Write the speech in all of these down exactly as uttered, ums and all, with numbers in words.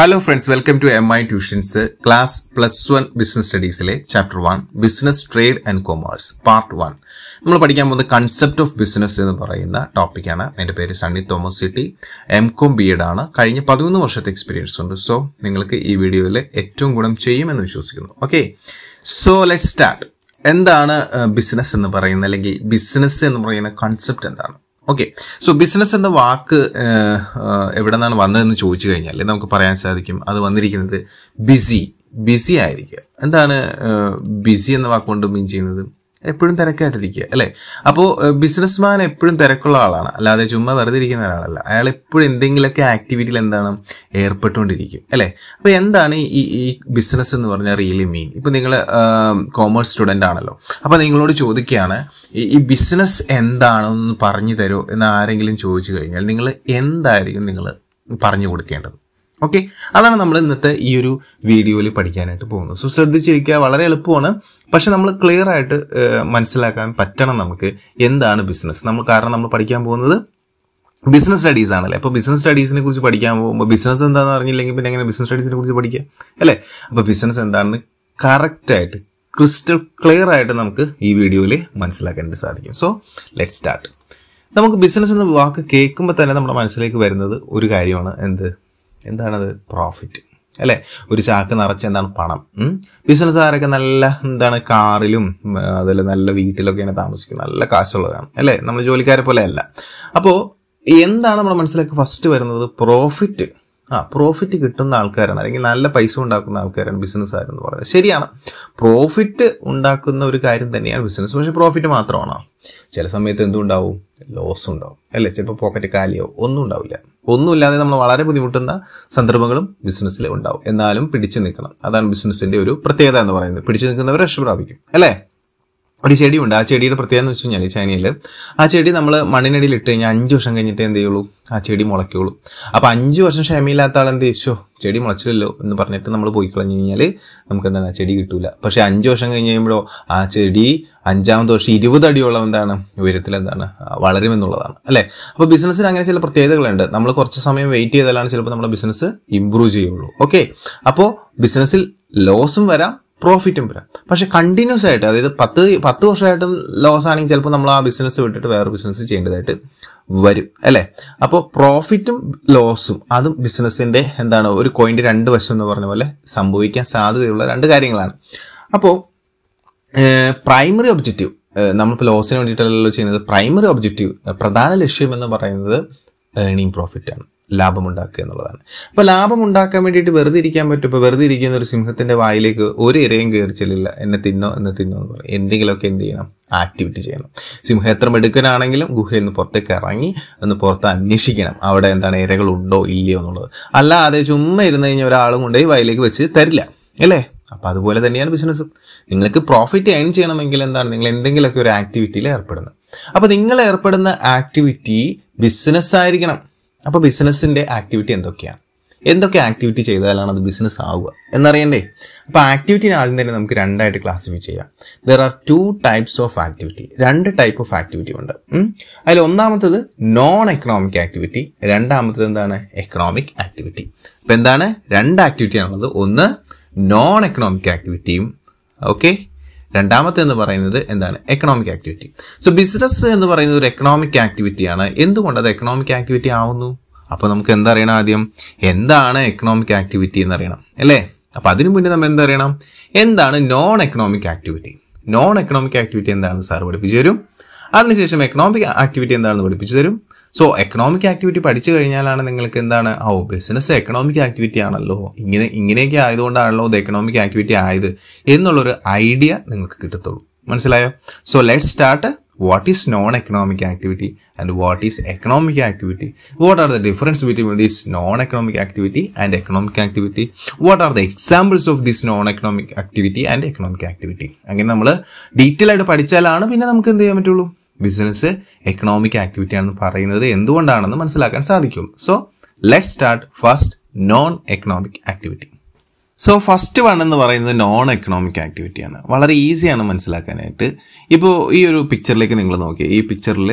Hello friends, welcome to M I Tuition's class Plus One Business Studies le Chapter one Business Trade and Commerce Part one. നമ്മൾ പഠിക്കാൻ പോകുന്ന concept of business എന്ന് പറയുന്ന topic ആണ്. എൻ്റെ പേര് Sunny Thomas city, M Com B Ed ആണ്. കഴിഞ്ഞ പതിനൊന്ന് വർഷത്തെ എക്സ്പീരിയൻസ് ഉണ്ട്. സോ നിങ്ങൾക്ക് ഈ വീഡിയോയിൽ ഏറ്റവും ഗുണം ചെയ്യുമെന്ന് വിശ്വസിക്കുന്നു. Okay, so let's start. എന്താണ് ബിസിനസ് എന്ന് പറയുന്നത്, അല്ലെങ്കിൽ ബിസിനസ് എന്ന് പറയുന്ന concept എന്താണ്? Okay, so business and the work evidana vannu choichu kaynalle namukku parayan sadhikkum adu vandirikkunathu busy busy aayirikka endana busy enna vaak kondu mean cheynathu eppozhum tharakkayittirikka alle appo businessman eppozhum tharakkulla aalana allade chumma veradirikkana aalalla ayaal eppozhum endengilokke activity il endana erpettondirikkum alle appo endana ee business ennu parnja really mean ipo ningale commerce student aanallo appo ningalodu chodikkana ee business endana ennu parnju thero enna arengilum chodichu kayinjal ningal endayirikkum ningal parnju kodukendathu. Okay, അതാണ് നമ്മൾ ഇന്നത്തെ ഈ ഒരു വീഡിയോയിൽ പഠിക്കാനായിട്ട് പോകുന്നത്. So ശ്രദ്ധിച്ചിരിക്കുക, വളരെ എളുപ്പമാണ്, പക്ഷെ നമ്മൾ ക്ലിയർ ആയിട്ട് മനസ്സിലാക്കാൻ പറ്റണം നമുക്ക് എന്താണ് ബിസിനസ്. നമ്മൾ കാരണം നമ്മൾ പഠിക്കാൻ പോകുന്നത് ബിസിനസ് സ്റ്റഡീസ് ആണല്ലേ. അപ്പോൾ ബിസിനസ് സ്റ്റഡീസിനെ കുറിച്ച് പഠിക്കാൻ പോകുമ്പോൾ ബിസിനസ് എന്താണെന്ന് അറിഞ്ഞില്ലെങ്കിൽ പിന്നെ എങ്ങനെ ബിസിനസ് സ്റ്റഡീസിനെ കുറിച്ച് പഠിക്കുക അല്ലേ. അപ്പോൾ ബിസിനസ് എന്താണെന്ന് കറക്റ്റായിട്ട് ക്രിസ്റ്റൽ ക്ലിയർ ആയിട്ട് നമുക്ക് ഈ വീഡിയോയിൽ മനസ്സിലാക്കാനായിട്ട് സാധിക്കും. So let start. നമുക്ക് ബിസിനസ് എന്ന വാക്ക് കേൾക്കുമ്പോൾ തന്നെ നമ്മുടെ മനസ്സിലേക്ക് വരുന്നത് ഒരു കാര്യമാണ്, എന്ത് എന്താണത്? പ്രോഫിറ്റ് അല്ലേ. ഒരു ചാക്ക് നിറച്ച് എന്താണ് പണം. ബിസിനസ്സുകാരൊക്കെ നല്ല എന്താണ് കാറിലും അതുപോലെ നല്ല വീട്ടിലൊക്കെയാണ് താമസിക്കുന്നത്, നല്ല കാശുള്ളതാണ് അല്ലേ. നമ്മൾ ജോലിക്കാരെ പോലെ അല്ല. അപ്പോൾ എന്താണ് നമ്മൾ മനസ്സിലേക്ക് ഫസ്റ്റ് വരുന്നത്? പ്രോഫിറ്റ്. ആ പ്രോഫിറ്റ് കിട്ടുന്ന ആൾക്കാരാണ്, അല്ലെങ്കിൽ നല്ല പൈസ ഉണ്ടാക്കുന്ന ആൾക്കാരാണ് ബിസിനസ്സുകാരെന്ന് പറയുന്നത്. ശരിയാണ്, പ്രോഫിറ്റ് ഉണ്ടാക്കുന്ന ഒരു കാര്യം തന്നെയാണ് ബിസിനസ്. പക്ഷേ പ്രോഫിറ്റ് മാത്രമാണോ? ചില സമയത്ത് എന്തുണ്ടാവും? ലോസ് ഉണ്ടാവും അല്ലേ. ചിലപ്പോൾ പോക്കറ്റ് കാലിയാവും, ഒന്നും ഉണ്ടാവില്ല. ഒന്നുമില്ലാതെ നമ്മൾ വളരെ ബുദ്ധിമുട്ടുന്ന സന്ദർഭങ്ങളും ബിസിനസ്സിൽ ഉണ്ടാവും. എന്നാലും പിടിച്ചു നിൽക്കണം. അതാണ് ബിസിനസ്സിൻ്റെ ഒരു പ്രത്യേകത എന്ന് പറയുന്നത്. പിടിച്ചു നിൽക്കുന്നവർ രക്ഷ പ്രാപിക്കും അല്ലേ. ഒരു ചെടിയുണ്ട്. ആ ചെടിയുടെ പ്രത്യേകത എന്ന് വെച്ച് കഴിഞ്ഞാൽ ചൈനയിൽ ആ ചെടി നമ്മൾ മണ്ണിനടിയിൽ ഇട്ട് കഴിഞ്ഞാൽ അഞ്ച് വർഷം കഴിഞ്ഞിട്ട് എന്ത് ചെയ്യുള്ളൂ? ആ ചെടി മുളയ്ക്കുള്ളൂ. അപ്പോൾ അഞ്ച് വർഷം ക്ഷമയില്ലാത്ത ആൾ എന്ത് ചെയ്യോ? ചെടി മുളച്ചില്ലല്ലോ എന്ന് പറഞ്ഞിട്ട് നമ്മൾ പോയി കളഞ്ഞു കഴിഞ്ഞാൽ നമുക്ക് എന്താണ്? ആ ചെടി കിട്ടൂല. പക്ഷേ അഞ്ച് വർഷം കഴിഞ്ഞ് കഴിയുമ്പോഴോ ആ ചെടി അഞ്ചാമത്തെ വർഷം ഇരുപത് അടിയോളം എന്താണ് ഉയരത്തിൽ എന്താണ് വളരുമെന്നുള്ളതാണ് അല്ലേ. അപ്പോൾ ബിസിനസ്സിന് അങ്ങനെ ചില പ്രത്യേകതകളുണ്ട്. നമ്മൾ കുറച്ച് സമയം വെയിറ്റ് ചെയ്താലാണ് ചിലപ്പോൾ നമ്മുടെ ബിസിനസ് ഇമ്പ്രൂവ് ചെയ്യുള്ളൂ. ഓക്കെ, അപ്പോൾ ബിസിനസ്സിൽ ലോസും വരാം, പ്രോഫിറ്റും വരാം. പക്ഷെ കണ്ടിന്യൂസ് ആയിട്ട്, അതായത് പത്ത് പത്ത് വർഷമായിട്ടും ലോസ് ആണെങ്കിൽ ചിലപ്പോൾ നമ്മൾ ആ ബിസിനസ് വിട്ടിട്ട് വേറെ ബിസിനസ് ചെയ്യേണ്ടതായിട്ട് വരും അല്ലേ. അപ്പോൾ പ്രോഫിറ്റും ലോസും അതും ബിസിനസ്സിൻ്റെ എന്താണ് ഒരു കോയിൻ്റെ രണ്ട് വശം എന്ന് പറഞ്ഞ പോലെ സംഭവിക്കാൻ സാധ്യതയുള്ള രണ്ട് കാര്യങ്ങളാണ്. അപ്പോൾ പ്രൈമറി ഒബ്ജക്റ്റീവ്, നമ്മളിപ്പോൾ ലോസിന് വേണ്ടിയിട്ടല്ലോ ചെയ്യുന്നത്. പ്രൈമറി ഒബ്ജക്റ്റീവ്, പ്രധാന ലക്ഷ്യം എന്ന് പറയുന്നത് ഏണിങ് പ്രോഫിറ്റാണ്, ലാഭമുണ്ടാക്കുക എന്നുള്ളതാണ്. അപ്പോൾ ലാഭം ഉണ്ടാക്കാൻ വേണ്ടിയിട്ട് വെറുതെ ഇരിക്കാൻ പറ്റും. ഇപ്പോൾ വെറുതെ ഇരിക്കുന്ന ഒരു സിംഹത്തിൻ്റെ വായിലേക്ക് ഒരു ഇരയും കയറി ചെല്ലില്ല. എന്നെ തിന്നോ എന്നെ തിന്നോ എന്ന് പറയും. എന്തെങ്കിലുമൊക്കെ എന്ത് ചെയ്യണം? ആക്ടിവിറ്റി ചെയ്യണം. സിംഹം എത്ര മെടുക്കനാണെങ്കിലും ഗുഹയിൽ നിന്ന് പുറത്തേക്ക് ഇറങ്ങി ഒന്ന് പുറത്ത് അന്വേഷിക്കണം, അവിടെ എന്താണ് ഇരകൾ ഉണ്ടോ ഇല്ലയോ എന്നുള്ളത്. അല്ലാതെ ചുമ്മാ ഇരുന്ന് കഴിഞ്ഞാൽ ഒരാളും കൊണ്ടുപോയി വായിലേക്ക് വെച്ച് തരില്ല അല്ലേ. അപ്പോൾ അതുപോലെ തന്നെയാണ് ബിസിനസ്. നിങ്ങൾക്ക് പ്രോഫിറ്റ് ഏൺ ചെയ്യണമെങ്കിൽ എന്താണ്? നിങ്ങൾ എന്തെങ്കിലുമൊക്കെ ഒരു ആക്ടിവിറ്റിയിൽ ഏർപ്പെടുന്നത്. അപ്പോൾ നിങ്ങൾ ഏർപ്പെടുന്ന ആക്ടിവിറ്റി ബിസിനസ് ആയിരിക്കണം. അപ്പോൾ ബിസിനസ്സിൻ്റെ ആക്ടിവിറ്റി എന്തൊക്കെയാണ്? എന്തൊക്കെ ആക്ടിവിറ്റി ചെയ്താലാണ് അത് ബിസിനസ് ആവുക എന്നറിയണ്ടേ. അപ്പോൾ ആക്ടിവിറ്റിനെ ആദ്യം തന്നെ നമുക്ക് രണ്ടായിട്ട് ക്ലാസിഫൈ ചെയ്യാം. There are two types of activity. രണ്ട് ടൈപ്പ് ഓഫ് ആക്ടിവിറ്റി ഉണ്ട്. അതിൽ ഒന്നാമത്തത് നോൺ എക്കണോമിക് ആക്ടിവിറ്റി, രണ്ടാമത്തത് എന്താണ്? Economic activity. അപ്പോൾ എന്താണ്? രണ്ട് ആക്ടിവിറ്റിയാണുള്ളത്. ഒന്ന് നോൺ എക്കണോമിക് ആക്ടിവിറ്റിയും, ഓക്കെ, രണ്ടാമത്തെ എന്ന് പറയുന്നത് എന്താണ്? Economic activity. സോ ബിസിനസ് എന്ന് പറയുന്നത് ഒരു എക്കണോമിക് ആക്ടിവിറ്റിയാണ്. എന്തുകൊണ്ട് അത് എക്കണോമിക് ആക്ടിവിറ്റി ആവുന്നു? അപ്പോൾ നമുക്ക് എന്തറിയണം? ആദ്യം എന്താണ് എക്കണോമിക് ആക്ടിവിറ്റി എന്നറിയണം അല്ലേ. അപ്പോൾ അതിനു മുന്നേ നമ്മൾ എന്തറിയണം? എന്താണ് non economic activity? Non economic activity എന്താണെന്ന് സാർ പഠിപ്പിച്ചു തരും. അതിനുശേഷം എക്കണോമിക് ആക്ടിവിറ്റി എന്താണെന്ന് പഠിപ്പിച്ചു തരും. സോ എക്കണോമിക് ആക്ടിവിറ്റി പഠിച്ചു കഴിഞ്ഞാലാണ് നിങ്ങൾക്ക് എന്താണ്? ഓ, ബിസിനസ് എക്കണോമിക് ആക്ടിവിറ്റി ആണല്ലോ, ഇങ്ങനെ ഇങ്ങനെയൊക്കെ ആയതുകൊണ്ടാണല്ലോ ഇത് എക്കണോമിക് ആക്ടിവിറ്റി ആയത് എന്നുള്ളൊരു ഐഡിയ നിങ്ങൾക്ക് കിട്ടത്തുള്ളൂ. മനസ്സിലായോ? So let start. What is non economic activity and what is economic activity? What are the difference between this non economic activity and economic activity? What are the examples of this non economic activity and economic activity? അങ്ങനെ നമ്മൾ detail ആയിട്ട് പഠിച്ചാലാണ് പിന്നെ നമുക്ക് എന്ത് ചെയ്യാൻ പറ്റുള്ളൂ? Business economic activity ആണെന്ന് പറയുന്നത് എന്തുകൊണ്ടാണെന്ന് മനസ്സിലാക്കാൻ സാധിക്കും. So let start. First, non economic activity. So first one എന്ന് പറയുന്നത് നോൺ എക്കണോമിക് ആക്ടിവിറ്റിയാണ്. വളരെ ഈസിയാണ് മനസ്സിലാക്കാനായിട്ട്. ഇപ്പോൾ ഈ ഒരു പിക്ചറിലേക്ക് നിങ്ങൾ നോക്കിയാൽ, ഈ പിക്ചറിൽ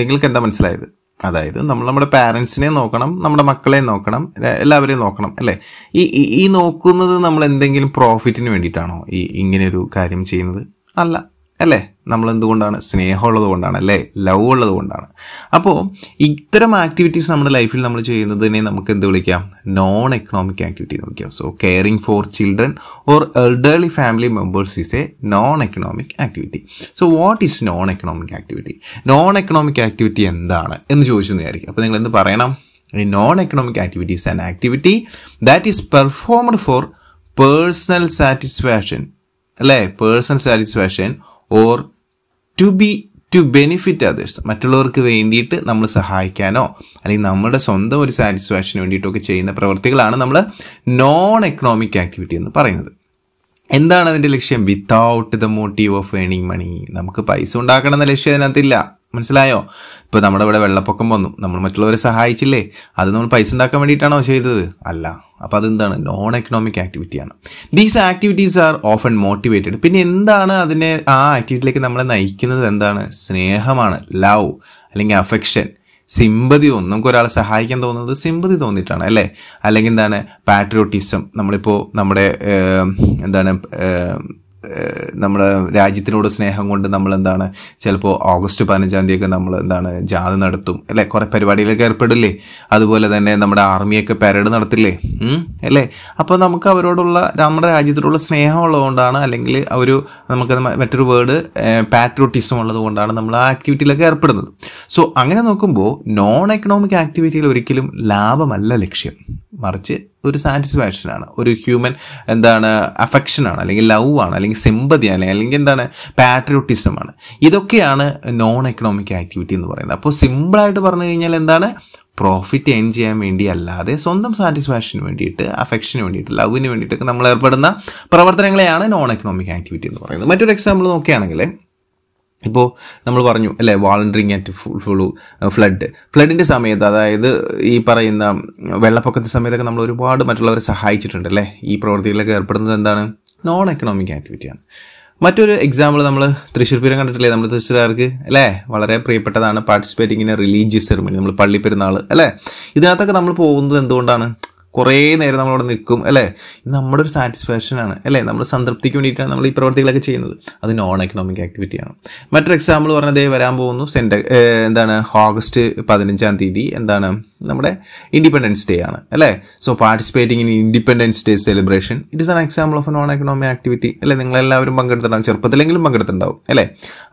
നിങ്ങൾക്ക് എന്താ മനസ്സിലായത്? അതായത് നമ്മൾ നമ്മുടെ പാരൻസിനെ നോക്കണം, നമ്മുടെ മക്കളെ നോക്കണം, എല്ലാവരെയും നോക്കണം അല്ലേ. ഈ ഈ നോക്കുന്നത് നമ്മൾ എന്തെങ്കിലും പ്രോഫിറ്റിന് വേണ്ടിയിട്ടാണോ ഈ ഇങ്ങനെയൊരു കാര്യം ചെയ്യുന്നത്? അല്ല അല്ലേ. നമ്മളെന്തുകൊണ്ടാണ്? സ്നേഹമുള്ളത് കൊണ്ടാണ് അല്ലേ, ലവ് ഉള്ളത് കൊണ്ടാണ്. അപ്പോൾ ഇത്തരം ആക്ടിവിറ്റീസ് നമ്മുടെ ലൈഫിൽ നമ്മൾ ചെയ്യുന്നതിനെ നമുക്ക് എന്ത് വിളിക്കാം? നോൺ എക്കണോമിക് ആക്ടിവിറ്റി എന്ന് വിളിക്കാം. So caring for children or elderly family members is a non economic activity. So what is non economic activity? Non economic activity എന്താണ് എന്ന് ചോദിച്ചു വിചാരിക്കും. അപ്പോൾ നിങ്ങൾ എന്ത് പറയണം? Non economic activity is an activity that is performed for personal satisfaction അല്ലേ, personal satisfaction or to be to benefit others. മറ്റുള്ളവർക്ക് വേണ്ടിയിട്ട് നമ്മൾ സഹായിക്കാനോ അല്ലെങ്കിൽ നമ്മുടെ സ്വന്തം ഒരു സാറ്റിസ്ഫാക്ഷന് വേണ്ടിയിട്ടൊക്കെ ചെയ്യുന്ന പ്രവൃത്തികളാണ് നമ്മൾ നോൺ എക്കണോമിക് ആക്ടിവിറ്റി എന്ന് പറയുന്നത്. എന്താണ് അതിൻ്റെ ലക്ഷ്യം? വിത്തൗട്ട് ദ മോട്ടീവ് ഓഫ് ഏണിങ് മണി. നമുക്ക് പൈസ ഉണ്ടാക്കണം എന്ന ലക്ഷ്യം അതിനകത്തില്ല. മനസ്സിലായോ? ഇപ്പോൾ നമ്മുടെ ഇവിടെ വെള്ളപ്പൊക്കം വന്നു, നമ്മൾ മറ്റുള്ളവരെ സഹായിച്ചില്ലേ, അത് നമ്മൾ പൈസ ഉണ്ടാക്കാൻ വേണ്ടിയിട്ടാണോ ചെയ്തത്? അല്ല. അപ്പോൾ അതെന്താണ്? നോൺ എക്കണോമിക് ആക്ടിവിറ്റിയാണ്. These activities are often motivated. പിന്നെ എന്താണ് അതിനെ ആ ആക്ടിവിറ്റിയിലേക്ക് നമ്മളെ നയിക്കുന്നത്? എന്താണ്? സ്നേഹമാണ്, ലവ് അല്ലെങ്കിൽ അഫെക്ഷൻ, സിമ്പതി. ഒന്നും നമുക്ക് ഒരാളെ സഹായിക്കാൻ തോന്നുന്നത് സിമ്പതി തോന്നിയിട്ടാണ് അല്ലേ. അല്ലെങ്കിൽ എന്താണ്? പാട്രിയോട്ടിസം. നമ്മളിപ്പോൾ നമ്മുടെ എന്താണ് നമ്മുടെ രാജ്യത്തിനോട് സ്നേഹം കൊണ്ട് നമ്മളെന്താണ് ചിലപ്പോൾ ഓഗസ്റ്റ് പതിനഞ്ചാം തീയതിയൊക്കെ നമ്മൾ എന്താണ് ജാഥ നടത്തും അല്ലേ, കുറേ പരിപാടിയിലൊക്കെ ഏർപ്പെടില്ലേ. അതുപോലെ തന്നെ നമ്മുടെ ആർമിയൊക്കെ പരേഡ് നടത്തില്ലേ അല്ലേ. അപ്പോൾ നമുക്ക് അവരോടുള്ള നമ്മുടെ രാജ്യത്തോടുള്ള സ്നേഹം ഉള്ളതുകൊണ്ടാണ്, അല്ലെങ്കിൽ ഒരു നമുക്ക് മറ്റൊരു വേർഡ് പാട്രിയോട്ടിസം ഉള്ളത് കൊണ്ടാണ് നമ്മൾ ആ ആക്ടിവിറ്റിയിലൊക്കെ ഏർപ്പെടുന്നത്. സോ അങ്ങനെ നോക്കുമ്പോൾ നോൺ എക്കണോമിക് ആക്ടിവിറ്റിയിൽ ഒരിക്കലും ലാഭമല്ല ലക്ഷ്യം, മറിച്ച് ഒരു സാറ്റിസ്ഫാക്ഷനാണ്, ഒരു ഹ്യൂമൻ എന്താണ് അഫെക്ഷനാണ്, അല്ലെങ്കിൽ ലവ് ആണ്, അല്ലെങ്കിൽ സിമ്പതിയാണ്, അല്ലെങ്കിൽ എന്താണ് പാട്രിയോട്ടിസമാണ്. ഇതൊക്കെയാണ് നോൺ എക്കണോമിക് ആക്ടിവിറ്റി എന്ന് പറയുന്നത്. അപ്പോൾ സിമ്പിളായിട്ട് പറഞ്ഞു കഴിഞ്ഞാൽ എന്താണ്? പ്രോഫിറ്റ് ഏൺ ചെയ്യാൻ വേണ്ടി അല്ലാതെ സ്വന്തം സാറ്റിസ്ഫാക്ഷന് വേണ്ടിയിട്ട്, അഫെക്ഷന് വേണ്ടിയിട്ട്, ലവിന് വേണ്ടിയിട്ടൊക്കെ നമ്മൾ ഏർപ്പെടുന്ന പ്രവർത്തനങ്ങളെയാണ് നോൺ എക്കണോമിക് ആക്ടിവിറ്റി എന്ന് പറയുന്നത്. മറ്റൊരു എക്സാമ്പിൾ നോക്കുകയാണെങ്കിൽ ഇപ്പോൾ നമ്മൾ പറഞ്ഞു അല്ലേ, വാളണ്ടിയറിങ് ആറ്റ് ഫുൾ ഫ്ലഡ് ഫ്ലഡിൻ്റെ സമയത്ത്, അതായത് ഈ പറയുന്ന വെള്ളപ്പൊക്കത്തിൻ്റെ സമയത്തൊക്കെ നമ്മൾ ഒരുപാട് മറ്റുള്ളവരെ സഹായിച്ചിട്ടുണ്ട് അല്ലേ. ഈ പ്രവൃത്തികളിലൊക്കെ ഏർപ്പെടുന്നത് എന്താണ്? നോൺ എക്കണോമിക് ആക്ടിവിറ്റിയാണ്. മറ്റൊരു എക്സാമ്പിൾ നമ്മൾ തൃശ്ശൂർ പൂരം കണ്ടിട്ടില്ലേ, നമ്മൾ തൃശ്ശൂർകാർക്ക് അല്ലേ വളരെ പ്രിയപ്പെട്ടതാണ് participating in a religious ceremony, നമ്മൾ പള്ളിപ്പെരുന്നാൾ അല്ലേ. ഇതിനകത്തൊക്കെ നമ്മൾ പോകുന്നത് എന്തുകൊണ്ടാണ്? കുറേ നേരം നമ്മളവിടെ നിൽക്കും അല്ലേ. ഇത് നമ്മുടെ ഒരു സാറ്റിസ്ഫാക്ഷനാണ് അല്ലേ, നമ്മുടെ സംതൃപ്തിക്ക് വേണ്ടിയിട്ടാണ് നമ്മൾ ഈ പ്രവർത്തികളൊക്കെ ചെയ്യുന്നത്. അത് നോൺ എക്കണോമിക് ആക്ടിവിറ്റിയാണ്. മറ്റൊരു എക്സാമ്പിൾ പറഞ്ഞതേ വരാൻ പോകുന്നു സെൻറ്റ എന്താണ് ഓഗസ്റ്റ് പതിനഞ്ചാം തീയതി എന്താണ് നമ്മുടെ ഇൻഡിപെൻഡൻസ് ഡേ ആണ് അല്ലേ. So participating in independence day celebration it is an example of a non economic activity അല്ലേ. നിങ്ങളെല്ലാവരും പങ്കെടുത്തിട്ടുണ്ടാവും, ചെറുപ്പത്തിലെങ്കിലും പങ്കെടുത്തിട്ടുണ്ടാവും അല്ലേ.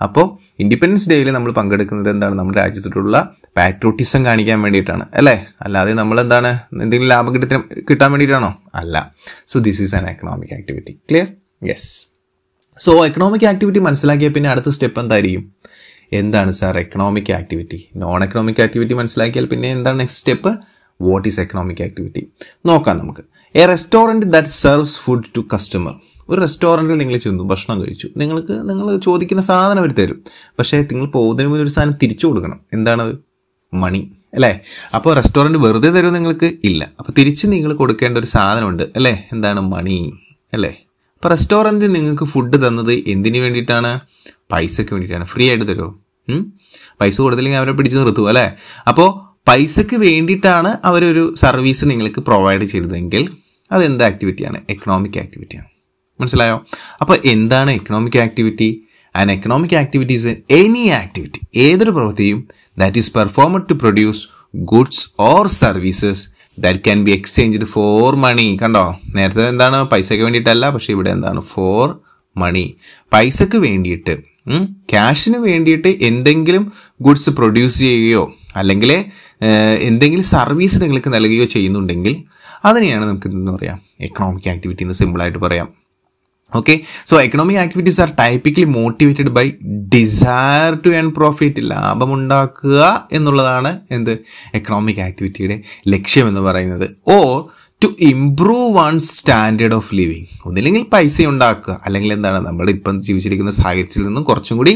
അപ്പോൾ ഇൻഡിപെൻഡൻസ് ഡേയിൽ നമ്മൾ പങ്കെടുക്കുന്നത് എന്താണ്? നമ്മുടെ രാജ്യത്തോടുള്ള പാട്രിയോട്ടിസം കാണിക്കാൻ വേണ്ടിയിട്ടാണ് അല്ലേ, അല്ലാതെ നമ്മളെന്താണ് എന്തെങ്കിലും ലാഭം കിട്ടാൻ കിട്ടാൻ വേണ്ടിയിട്ടാണോ? അല്ല. So this is an economic activity. Clear? Yes. So economic activity മനസ്സിലാക്കിയാൽ പിന്നെ അടുത്ത സ്റ്റെപ്പ് എന്തായിരിക്കും? എന്താണ് sir economic activity? Non economic activity മനസ്സിലാക്കിയാൽ പിന്നെ എന്താണ് next step? What is economic activity? നോക്കാം നമുക്ക്. A restaurant that serves food to customer. ഒരു റെസ്റ്റോറൻറ്റിൽ നിങ്ങൾ ചെന്നു, ഭക്ഷണം കഴിച്ചു, നിങ്ങൾക്ക് നിങ്ങൾ ചോദിക്കുന്ന സാധനം അവർ തരും, പക്ഷേ നിങ്ങൾ പോകുന്നതിന് മുന്നേ ഒരു സാധനം തിരിച്ചു കൊടുക്കണം. എന്താണത്? മണി അല്ലേ. അപ്പോൾ റെസ്റ്റോറൻറ്റ് വെറുതെ തരും നിങ്ങൾക്ക്? ഇല്ല. അപ്പോൾ തിരിച്ച് നിങ്ങൾ കൊടുക്കേണ്ട ഒരു സാധനമുണ്ട് അല്ലേ, എന്താണ്? മണി അല്ലേ. അപ്പോൾ റെസ്റ്റോറൻറ്റ് നിങ്ങൾക്ക് ഫുഡ് തന്നത് എന്തിനു വേണ്ടിയിട്ടാണ്? പൈസയ്ക്ക് വേണ്ടിയിട്ടാണ്. ഫ്രീ ആയിട്ട് തരുമോ? പൈസ കൊടുത്തില്ലെങ്കിൽ അവരെ പിടിച്ച് നിർത്തുമോ അല്ലേ. അപ്പോൾ പൈസയ്ക്ക് വേണ്ടിയിട്ടാണ് അവരൊരു സർവീസ് നിങ്ങൾക്ക് പ്രൊവൈഡ് ചെയ്തതെങ്കിൽ അതെന്ത് ആക്ടിവിറ്റിയാണ്? എക്കണോമിക് ആക്ടിവിറ്റിയാണ്. മനസ്സിലായോ? അപ്പോൾ എന്താണ് economic activity? And economic activity is any activity, ഏതൊരു പ്രവൃത്തിയും that is performed to produce goods or services that can be exchanged for money. കണ്ടോ, നേരത്തെ എന്താണ്? പൈസയ്ക്ക് വേണ്ടിയിട്ടല്ല, പക്ഷേ ഇവിടെ എന്താണ്? for money. പൈസയ്ക്ക് വേണ്ടിയിട്ട്, ക്യാഷിന് വേണ്ടിയിട്ട് എന്തെങ്കിലും ഗുഡ്സ് പ്രൊഡ്യൂസ് ചെയ്യുകയോ അല്ലെങ്കിൽ എന്തെങ്കിലും സർവീസ് നിങ്ങൾക്ക് നൽകുകയോ ചെയ്യുന്നുണ്ടെങ്കിൽ അതിനെയാണ് നമുക്ക് എന്തെന്ന് പറയാം? എക്കണോമിക് ആക്ടിവിറ്റി എന്ന് സിമ്പിളായിട്ട് പറയാം. Okay. So economic activities are typically motivated by desire to earn profit. ലാഭമുണ്ടാക്കുക എന്നുള്ളതാണ് എന്ത്? എക്കണോമിക് ആക്ടിവിറ്റിയുടെ ലക്ഷ്യമെന്ന് പറയുന്നത്. Or to improve one's standard of living. ഒന്നില്ലെങ്കിൽ പൈസ ഉണ്ടാക്കുക, അല്ലെങ്കിൽ എന്താണ് നമ്മൾ ഇപ്പം ജീവിച്ചിരിക്കുന്ന സാഹചര്യത്തിൽ നിന്നും കുറച്ചും കൂടി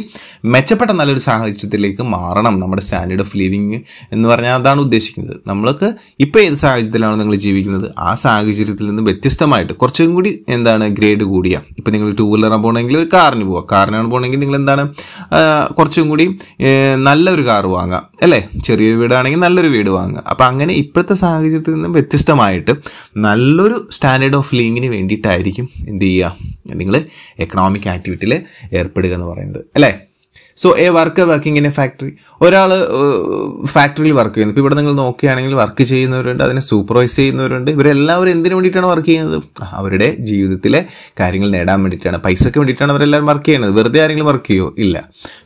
മെച്ചപ്പെട്ട നല്ലൊരു സാഹചര്യത്തിലേക്ക് മാറണം. നമ്മുടെ സ്റ്റാൻഡേർഡ് ഓഫ് ലിവിങ് എന്ന് പറഞ്ഞാൽ അതാണ് ഉദ്ദേശിക്കുന്നത്. നമ്മൾക്ക് ഇപ്പോൾ ഏത് സാഹചര്യത്തിലാണ് നിങ്ങൾ ജീവിക്കുന്നത്, ആ സാഹചര്യത്തിൽ നിന്ന് വ്യത്യസ്തമായിട്ട് കുറച്ചും കൂടി എന്താണ് ഗ്രേഡ് കൂടിയ, ഇപ്പം നിങ്ങൾ ടൂ വീലറിന് പോകണമെങ്കിൽ ഒരു കാറിന് പോവുക, കാറിനാണ് പോകണമെങ്കിൽ നിങ്ങൾ എന്താണ് കുറച്ചും കൂടി നല്ലൊരു കാർ വാങ്ങുക, അല്ലേ? ചെറിയൊരു വീടാണെങ്കിൽ നല്ലൊരു വീട് വാങ്ങുക. അപ്പം അങ്ങനെ ഇപ്പോഴത്തെ സാഹചര്യത്തിൽ നിന്നും വ്യത്യസ്തമായിട്ട് നല്ലൊരു സ്റ്റാൻഡേർഡ് ഓഫ് ലിവിങ്ങിന് വേണ്ടിയിട്ടായിരിക്കും എന്ത് ചെയ്യുക, നിങ്ങൾ എക്കണോമിക് ആക്ടിവിറ്റിയിൽ ഏർപ്പെടുക എന്ന് പറയുന്നത്, അല്ലേ? So a worker working in a factory, ഒരാൾ ഫാക്ടറിയിൽ വർക്ക് ചെയ്യുന്നത്. ഇപ്പോൾ ഇവിടെ നിങ്ങൾ നോക്കുകയാണെങ്കിൽ വർക്ക് ചെയ്യുന്നവരുണ്ട്, അതിനെ സൂപ്പർവൈസ് ചെയ്യുന്നവരുണ്ട്. ഇവരെല്ലാവരും എന്തിനു വേണ്ടിയിട്ടാണ് വർക്ക് ചെയ്യുന്നത്? അവരുടെ ജീവിതത്തിലെ കാര്യങ്ങൾ നേടാൻ വേണ്ടിയിട്ടാണ്, പൈസയ്ക്ക് വേണ്ടിയിട്ടാണ് അവരെല്ലാവരും വർക്ക് ചെയ്യുന്നത്. വെറുതെ ആരെങ്കിലും വർക്ക് ചെയ്യുമോ? ഇല്ല.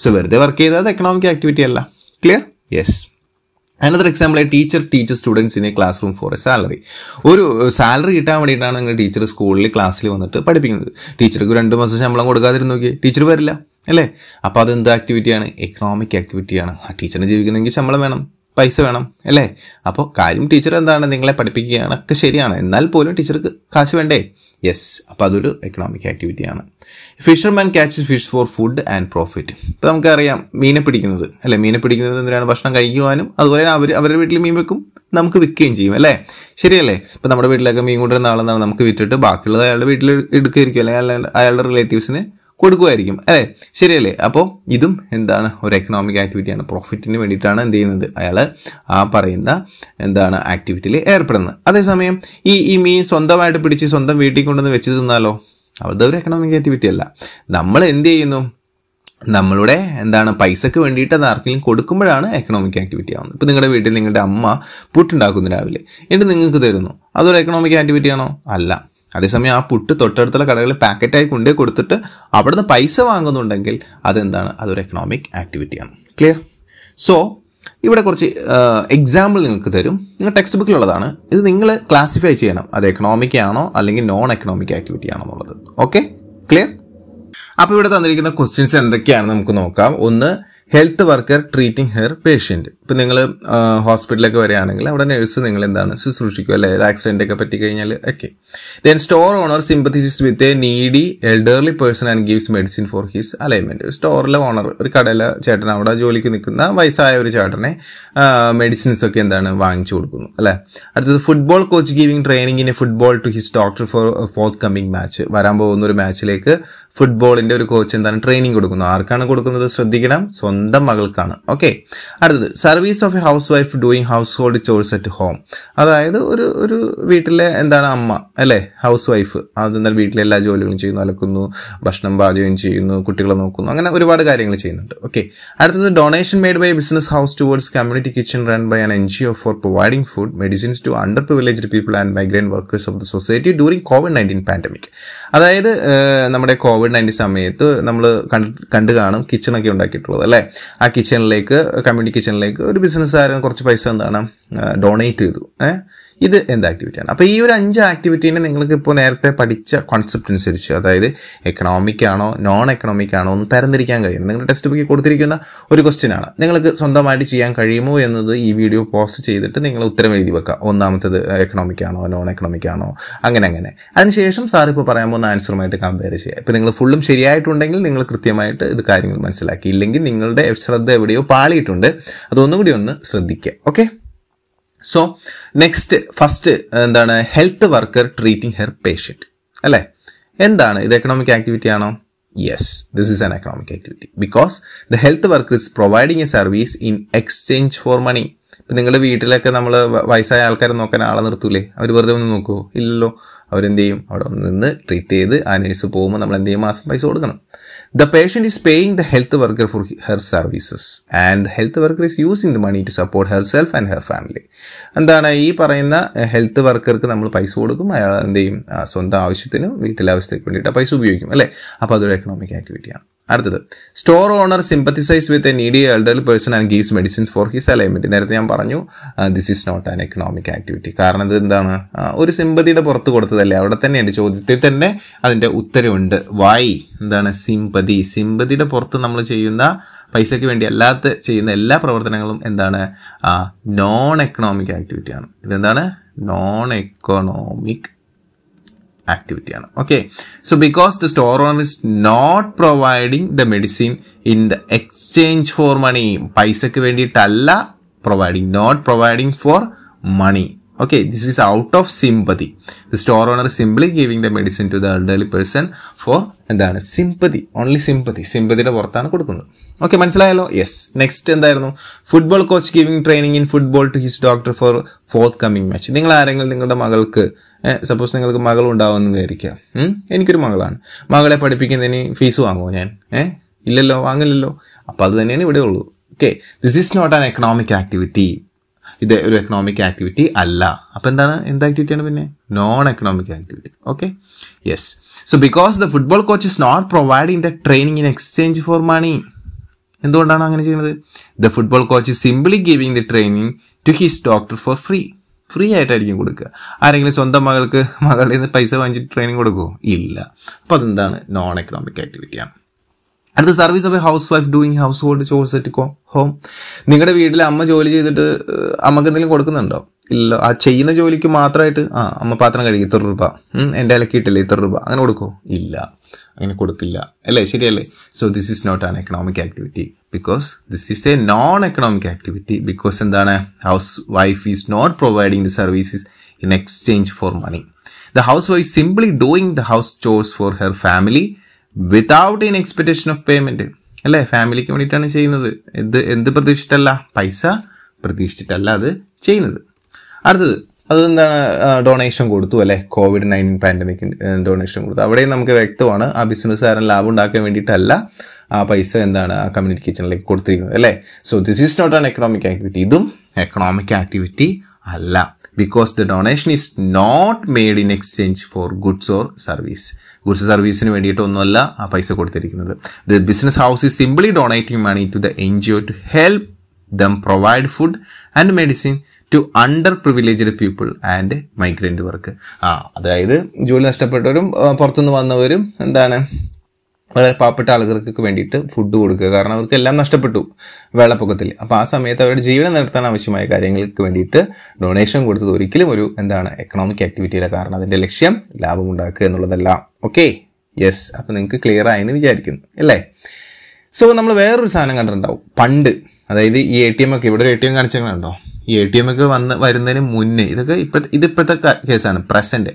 സോ വെറുതെ വർക്ക് ചെയ്താൽ അത് എക്കണോമിക് ആക്ടിവിറ്റി അല്ല. Clear? Yes. Another example, teacher teacher students in a class room for a salary. ഒരു സാലറി കിട്ടാൻ വേണ്ടിയിട്ടാണ് നിങ്ങൾ ടീച്ചർ സ്കൂളിൽ ക്ലാസ്സിൽ വന്നിട്ട് പഠിപ്പിക്കുന്നത്. ടീച്ചർക്ക് രണ്ട് മാസം ശമ്പളം കൊടുക്കാതിരുന്നു നോക്കി, ടീച്ചർ വരില്ല, അല്ലേ? അപ്പോൾ അത് എന്ത് ആക്ടിവിറ്റിയാണ്? എക്കണോമിക് ആക്ടിവിറ്റിയാണ്. ആ ടീച്ചറിന് ജീവിക്കണമെങ്കിൽ ശമ്പളം വേണം, പൈസ വേണം, അല്ലേ? അപ്പോൾ കാര്യം ടീച്ചർ എന്താണ് നിങ്ങളെ പഠിപ്പിക്കുകയാണ്, ഒക്കെ ശരിയാണ്. എന്നാൽ പോലും ടീച്ചർക്ക് കാശ് വേണ്ടേ? യെസ്. അപ്പോൾ അതൊരു എക്കണോമിക് ആക്ടിവിറ്റിയാണ്. Fisherman catches fish for food and profit. ഇപ്പോൾ നമുക്കറിയാം മീനെ പിടിക്കുന്നത്, അല്ലേ? മീനെ പിടിക്കുന്നത് എന്തിനാണ്? ഭക്ഷണം കഴിക്കുവാനും, അതുപോലെ അവർ അവരുടെ വീട്ടിൽ മീൻ വെക്കും, നമുക്ക് വിൽക്കുകയും ചെയ്യും, അല്ലേ? ശരിയല്ലേ? ഇപ്പം നമ്മുടെ വീട്ടിലൊക്കെ മീൻ കൊണ്ടുവരുന്ന ആളെന്നാണ് നമുക്ക് വിറ്റിട്ട് ബാക്കിയുള്ളത് അയാളുടെ വീട്ടിൽ എടുക്കുകയായിരിക്കും, അല്ലെങ്കിൽ അയാളുടെ റിലേറ്റീവ്സിന് കൊടുക്കുമായിരിക്കും, അല്ലേ? ശരിയല്ലേ? അപ്പോൾ ഇതും എന്താണ്? ഒരു എക്കണോമിക് ആക്ടിവിറ്റിയാണ്. പ്രോഫിറ്റിന് വേണ്ടിയിട്ടാണ് എന്ത് ചെയ്യുന്നത് അയാൾ ആ പറയുന്ന എന്താണ് ആക്ടിവിറ്റിയിൽ ഏർപ്പെടുന്നത്. അതേസമയം ഈ ഈ മീൻ സ്വന്തമായിട്ട് പിടിച്ച് സ്വന്തം വീട്ടിൽ കൊണ്ടുവന്ന് വെച്ച് തിന്നാലോ? അതൊരു എക്കണോമിക് ആക്ടിവിറ്റി അല്ല. നമ്മൾ എന്ത് ചെയ്യുന്നു? നമ്മളുടെ എന്താണ് പൈസക്ക് വേണ്ടിയിട്ട് അത് ആർക്കെങ്കിലും കൊടുക്കുമ്പോഴാണ് എക്കണോമിക് ആക്ടിവിറ്റി ആവുന്നത്. ഇപ്പോൾ നിങ്ങളുടെ വീട്ടിൽ നിങ്ങളുടെ അമ്മ പുട്ടുണ്ടാക്കുന്നു രാവിലെ, എന്നിട്ട് നിങ്ങൾക്ക് തരുന്നു, അതൊരു എക്കണോമിക് ആക്ടിവിറ്റി ആണോ? അല്ല. അതേസമയം ആ പുട്ട് തൊട്ടടുത്തുള്ള കടകളിൽ പാക്കറ്റായി കൊണ്ടേ കൊടുത്തിട്ട് അവിടുന്ന് പൈസ വാങ്ങുന്നുണ്ടെങ്കിൽ അതെന്താണ്? അതൊരു എക്കണോമിക് ആക്ടിവിറ്റിയാണ്. ക്ലിയർ? സോ ഇവിടെ കുറച്ച് എക്സാമ്പിൾ നിങ്ങൾക്ക് തരും, നിങ്ങൾ ടെക്സ്റ്റ് ബുക്കിലുള്ളതാണ്. ഇത് നിങ്ങൾ ക്ലാസിഫൈ ചെയ്യണം, അത് എക്കണോമിക് ആണോ അല്ലെങ്കിൽ നോൺ എക്കണോമിക് ആക്ടിവിറ്റി ആണോ എന്നുള്ളത്. ഓക്കെ? ക്ലിയർ? അപ്പോൾ ഇവിടെ തന്നിരിക്കുന്ന ക്വസ്റ്റ്യൻസ് എന്തൊക്കെയാണ് നമുക്ക് നോക്കാം. ഒന്ന്, health worker treating her patient. ഇപ്പം നിങ്ങൾ ഹോസ്പിറ്റലൊക്കെ വരികയാണെങ്കിൽ അവിടെ നേഴ്സ് നിങ്ങൾ എന്താണ് ശുശ്രൂഷിക്കുക, അല്ലെ? ഒരു ആക്സിഡൻ്റ് ഒക്കെ പറ്റിക്കഴിഞ്ഞാൽ ഒക്കെ. Then store owner sympathises with a needy elderly person and gives medicine for his alignment. സ്റ്റോറിലെ ഓണർ, ഒരു കടയിലെ ചേട്ടൻ, അവിടെ ജോലിക്ക് നിൽക്കുന്ന വയസ്സായ ഒരു ചേട്ടനെ മെഡിസിൻസ് ഒക്കെ എന്താണ് വാങ്ങിച്ചു കൊടുക്കുന്നു, അല്ലേ? അടുത്തത് football coach giving training in a football to his doctor for forthcoming match. വരാൻ പോകുന്ന ഒരു മാച്ചിലേക്ക് ഫുട്ബോളിൻ്റെ ഒരു കോച്ച് എന്താണ് ട്രെയിനിങ് കൊടുക്കുന്നു. ആർക്കാണ് കൊടുക്കുന്നത്? ശ്രദ്ധിക്കണം, സ്വന്തം മകൾക്കാണ്. ഓക്കെ. അടുത്തത് service of a housewife doing household chores at home. അതായത് ഒരു ഒരു വീട്ടിലെ എന്താണ് അമ്മ, അല്ലേ? ഹൗസ് വൈഫ്, അതെന്നാൽ വീട്ടിലെ എല്ലാ ജോലികളും ചെയ്യുന്നു, അലക്കുന്നു, ഭക്ഷണം പാചകം ചെയ്യുന്നു, കുട്ടികളെ നോക്കുന്നു, അങ്ങനെ ഒരുപാട് കാര്യങ്ങൾ ചെയ്യുന്നുണ്ട്. ഓക്കെ. അടുത്തത് donation made by business house towards community kitchen run by an N G O for providing food medicines to underprivileged people and migrant workers of the society during covid nineteen pandemic. അതായത് നമ്മുടെ Covid nineteen സമയത്ത് നമ്മൾ കണ്ടു കാണും കിച്ചണൊക്കെ ഉണ്ടാക്കിയിട്ടുള്ളത്, അല്ലേ? ആ കിച്ചണിലേക്ക്, കമ്മ്യൂണിറ്റി കിച്ചണിലേക്ക് ഒരു ബിസിനസ്സുകാരൻ കുറച്ച് പൈസ എന്താണ് ഡൊണേറ്റ് ചെയ്തു. ഏഹ് ഇത് എന്ത് ആക്ടിവിറ്റിയാണ്? അപ്പോൾ ഈ ഒരു അഞ്ച് ആക്ടിവിറ്റീനെ നിങ്ങൾക്ക് ഇപ്പോൾ നേരത്തെ പഠിച്ച കോൺസെപ്റ്റ് അനുസരിച്ച്, അതായത് എക്കണോമിക് ആണോ നോൺ എക്കണോമിക് ആണോ എന്ന് തരംതിരിക്കാൻ കഴിയണം. നിങ്ങളുടെ ടെക്സ്റ്റ് ബുക്കിൽ കൊടുത്തിരിക്കുന്ന ഒരു ക്വസ്റ്റ്യൻ ആണ്. നിങ്ങൾക്ക് സ്വന്തമായിട്ട് ചെയ്യാൻ കഴിയുമോ എന്നത് ഈ വീഡിയോ പോസ്റ്റ് ചെയ്തിട്ട് നിങ്ങൾ ഉത്തരം എഴുതി വെക്കുക. ഒന്നാമത്തത് എക്കണോമിക് ആണോ നോൺ എക്കണോമിക് ആണോ, അങ്ങനെ അങ്ങനെ. അതിനുശേഷം സാർ ഇപ്പോൾ പറയാൻ പോകുന്ന ആൻസറുമായിട്ട് കമ്പയർ ചെയ്യുക. ഇപ്പോൾ നിങ്ങൾ ഫുള്ളും ശരിയായിട്ടുണ്ടെങ്കിൽ നിങ്ങൾ കൃത്യമായിട്ട് ഇത് കാര്യങ്ങൾ മനസ്സിലാക്കി, ഇല്ലെങ്കിൽ നിങ്ങളുടെ ശ്രദ്ധ എവിടെയോ പാളിയിട്ടുണ്ട്, അതൊന്നും കൂടി ഒന്ന് ശ്രദ്ധിക്കുക. ഓക്കെ? സോ നെക്സ്റ്റ്, ഫസ്റ്റ് എന്താണ് health worker treating her patient, അല്ലേ? എന്താണ് ഇത്? എക്കണോമിക് ആക്ടിവിറ്റി ആണോ? Yes, this is an economic activity because the health worker is providing a service in exchange for money. ഇപ്പം നിങ്ങളുടെ വീട്ടിലൊക്കെ നമ്മൾ വയസ്സായ ആൾക്കാരെ നോക്കാൻ ആളെ നിർത്തൂലേ? അവർ വെറുതെ ഒന്ന് നോക്കുമോ? ഇല്ലല്ലോ. അവരെന്ത് ചെയ്യും? അവിടെ നിന്ന് ട്രീറ്റ് ചെയ്ത് ആ നേഴ്സ് പോകുമ്പോൾ നമ്മൾ എന്ത് ചെയ്യും? മാസം പൈസ കൊടുക്കണം. The patient is paying the health worker for her services and the health worker is using the money to support herself and her family. എന്താണ് ഈ പറയുന്ന ഹെൽത്ത് വർക്കർക്ക് നമ്മൾ പൈസ കൊടുക്കും, അയാൾ എന്ത് ചെയ്യും? സ്വന്തം ആവശ്യത്തിനും വീട്ടിലെ ആവശ്യത്തിന് വേണ്ടിയിട്ട് പൈസ ഉപയോഗിക്കും, അല്ലേ? അപ്പോൾ അതൊരു എക്കണോമിക് ആക്ടിവിറ്റിയാണ്. അടുത്തത് store owner sympathises with a needy elderly person and gives medicines for his alignment. നേരത്തെ ഞാൻ പറഞ്ഞു this is not an economic activity. കാരണം ഇത് എന്താണ്? ഒരു സിമ്പതിയുടെ പുറത്ത് കൊടുത്തതല്ലേ? അവിടെ തന്നെയുണ്ട്, ചോദ്യത്തിൽ തന്നെ അതിൻ്റെ ഉത്തരവുണ്ട്. വൈ എന്താണ് സിമ്പതി? സിമ്പതിയുടെ പുറത്ത് നമ്മൾ ചെയ്യുന്ന പൈസയ്ക്ക് വേണ്ടി അല്ലാത്ത ചെയ്യുന്ന എല്ലാ പ്രവർത്തനങ്ങളും എന്താണ്? നോൺ എക്കണോമിക് ആക്ടിവിറ്റിയാണ്. ഇതെന്താണ്? non-economic activity. Okay, so because the store is not providing the medicine in the exchange for money, paisakku venditalla providing, not providing for money. Okay, this is out of sympathy. The store owner is simply giving the medicine to the elderly person for എന്താണ് sympathy, only sympathy. Sympathy പുറത്താണ് കൊടുക്കുന്നത്. Okay, മനസ്സിലായല്ലോ? Yes. Next എന്തായിരുന്നു? Football coach giving training in football to his doctor for forthcoming match. നിങ്ങൾ ആരെങ്കിലും നിങ്ങളുടെ മകൾക്ക്, suppose നിങ്ങൾക്ക് മകൾ ഉണ്ടാവുമെന്ന് വിചാരിക്കുക. എനിക്കൊരു മകളാണ്, മകളെ പഠിപ്പിക്കുന്നതിന് ഫീസ് വാങ്ങുമോ ഞാൻ? ഏഹ് ഇല്ലല്ലോ, വാങ്ങില്ലല്ലോ. അപ്പൊ അത് തന്നെയാണ് ഇവിടെ ഉള്ളൂ. Okay, this is not an economic activity. ഇത് ഒരു എക്കണോമിക് ആക്ടിവിറ്റി അല്ല. അപ്പം എന്താണ്, എന്ത് ആക്ടിവിറ്റിയാണ് പിന്നെ? Non economic activity. Okay, yes. So because the football coach is not providing the training in exchange for money. എന്തുകൊണ്ടാണ് അങ്ങനെ ചെയ്യുന്നത്? The football coach is simply giving the training to his doctor for free. Free ആയിട്ടായിരിക്കും കൊടുക്കുക. ആരെങ്കിലും സ്വന്തം മകൾക്ക് മകളുടെ നിന്ന് പൈസ വാങ്ങിച്ചിട്ട് ട്രെയിനിങ് കൊടുക്കുമോ? ഇല്ല. അപ്പോൾ അതെന്താണ്? നോൺ എക്കണോമിക് ആക്ടിവിറ്റിയാണ്. അടുത്ത service of a housewife doing household chores at home. നിങ്ങളുടെ വീട്ടിൽ അമ്മ ജോലി ചെയ്തിട്ട് അമ്മക്ക് എന്തെങ്കിലും കൊടുക്കുന്നുണ്ടോ? ഇല്ല. ആ ചെയ്യുന്ന ജോലിക്ക് മാത്രമായിട്ട് ആ അമ്മ പാത്രം കഴുകി ഇത്ര രൂപ, എൻ്റെ ഇലക്കിയിട്ടില്ല ഇത്ര രൂപ, അങ്ങനെ കൊടുക്കുമോ? ഇല്ല, അങ്ങനെ കൊടുക്കില്ല. അല്ലേ, ശരിയല്ലേ? So this is not an economic activity because this is a non economic activity because എന്താണ്, housewife is not providing the services in exchange for money. The housewife simply doing the house chores for her family without any expectation of payment. അല്ലേ, ഫാമിലിക്ക് വേണ്ടിയിട്ടാണ് ചെയ്യുന്നത്. എന്ത് എന്ത് പ്രതീക്ഷിച്ചിട്ടല്ല, പൈസ പ്രതീക്ഷിച്ചിട്ടല്ല അത് ചെയ്യുന്നത്. അടുത്തത് അതെന്താണ്, ഡൊണേഷൻ കൊടുത്തു. അല്ലേ, കോവിഡ് നയൻറ്റീൻ പാൻഡമിക് ഡൊണേഷൻ കൊടുത്തു. അവിടെയും നമുക്ക് വ്യക്തമാണ് ആ ബിസിനസ്സുകാരൻ ലാഭം ഉണ്ടാക്കാൻ വേണ്ടിയിട്ടല്ല ആ പൈസ എന്താണ് ആ കമ്മ്യൂണിറ്റി കിച്ചണിലേക്ക് കൊടുത്തിരിക്കുന്നത്. അല്ലേ, so this is not an economic activity. ഇതും എക്കണോമിക് ആക്ടിവിറ്റി അല്ല because the donation is not made in exchange for goods or service. Goods or service ന് വേണ്ടിയിട്ടൊന്നുമല്ല ആ പൈസ കൊടുത്തിരിക്കുന്നത്. The business house is simply donating money to the N G O to help them provide food and medicine to underprivileged people and migrant workers. ആ അതായത് ജോലി നഷ്ടപ്പെട്ടവരും പുറത്തുനിന്ന് വന്നവരും എന്താണ് വളരെ പാവപ്പെട്ട ആളുകൾക്കൊക്കെ വേണ്ടിയിട്ട് ഫുഡ് കൊടുക്കുക. കാരണം അവർക്ക് എല്ലാം നഷ്ടപ്പെട്ടു വെള്ളപ്പൊക്കത്തിൽ. അപ്പോൾ ആ സമയത്ത് അവരുടെ ജീവിതം നടത്താൻ ആവശ്യമായ കാര്യങ്ങൾക്ക് വേണ്ടിയിട്ട് ഡൊണേഷൻ കൊടുത്തത് ഒരിക്കലും ഒരു എന്താണ് എക്കണോമിക് ആക്ടിവിറ്റിയില്ല. കാരണം അതിൻ്റെ ലക്ഷ്യം ലാഭം ഉണ്ടാക്കുക എന്നുള്ളതല്ല. Okay, yes. അപ്പോൾ നിങ്ങൾക്ക് ക്ലിയർ ആയെന്ന് വിചാരിക്കുന്നു അല്ലേ? സോ നമ്മൾ വേറൊരു സാധനം കണ്ടിട്ടുണ്ടാവും പണ്ട്. അതായത് ഈ എ ടി എം ഒക്കെ, ഇവിടെ ഒരു എ ടി എം കാണിച്ചിട്ടുണ്ടോ? ഈ എ ടി എം ഒക്കെ വന്ന് വരുന്നതിന് മുന്നേ, ഇതൊക്കെ ഇപ്പോഴത്തെ ഇതിപ്പോഴത്തെ കേസാണ്, പ്രസൻറ്റ്.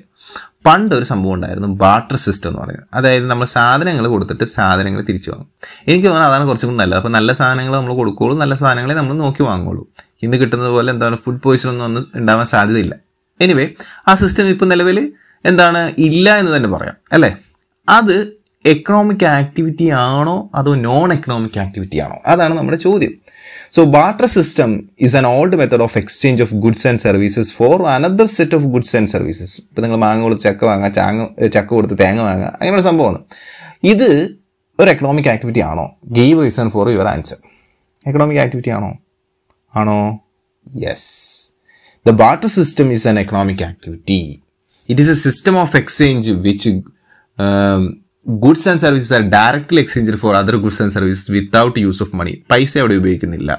പണ്ടൊരു സംഭവം ഉണ്ടായിരുന്നു, ബാർട്ടർ സിസ്റ്റം എന്ന് പറയുന്നത്. അതായത് നമ്മൾ സാധനങ്ങൾ കൊടുത്തിട്ട് സാധനങ്ങൾ തിരിച്ചു വാങ്ങും. എനിക്ക് തോന്നുന്നത് അതാണ് കുറച്ചും കൂടി നല്ലത്. അപ്പോൾ നല്ല സാധനങ്ങൾ നമ്മൾ കൊടുക്കുകയുള്ളൂ, നല്ല സാധനങ്ങളെ നമ്മൾ നോക്കി വാങ്ങുകയുള്ളൂ. ഇന്ന് കിട്ടുന്നത് പോലെ എന്താണ് ഫുഡ് പോയിസൺ ഒന്നും ഒന്നും ഉണ്ടാവാൻ സാധ്യതയില്ല. എനിവേ, ആ സിസ്റ്റം ഇപ്പം നിലവിൽ എന്താണ് ഇല്ല എന്ന് തന്നെ പറയാം. അല്ലേ, അത് എക്കണോമിക് ആക്ടിവിറ്റി ആണോ അതോ നോൺ എക്കണോമിക് ആക്ടിവിറ്റി ആണോ, അതാണ് നമ്മുടെ ചോദ്യം. So barter system is an old method of exchange of goods and services for another set of goods and services. ഇപ്പോൾ നിങ്ങൾ മാങ്ങ കൊടുത്ത് ചക്ക വാങ്ങുക, ചാങ്ങ ചക്ക കൊടുത്ത് തേങ്ങ വാങ്ങുക, അങ്ങനെയുള്ള സംഭവമാണ്. ഇത് ഒരു എക്കണോമിക് ആക്ടിവിറ്റി ആണോ? Give reason for your answer. Economic activity ആണോ? ആണോ? Yes. The barter system is an economic activity. It is a system of exchange which goods and services are directly exchanged for other goods and services without use of money. പൈസ അവിടെ ഉപയോഗിക്കുന്നില്ല,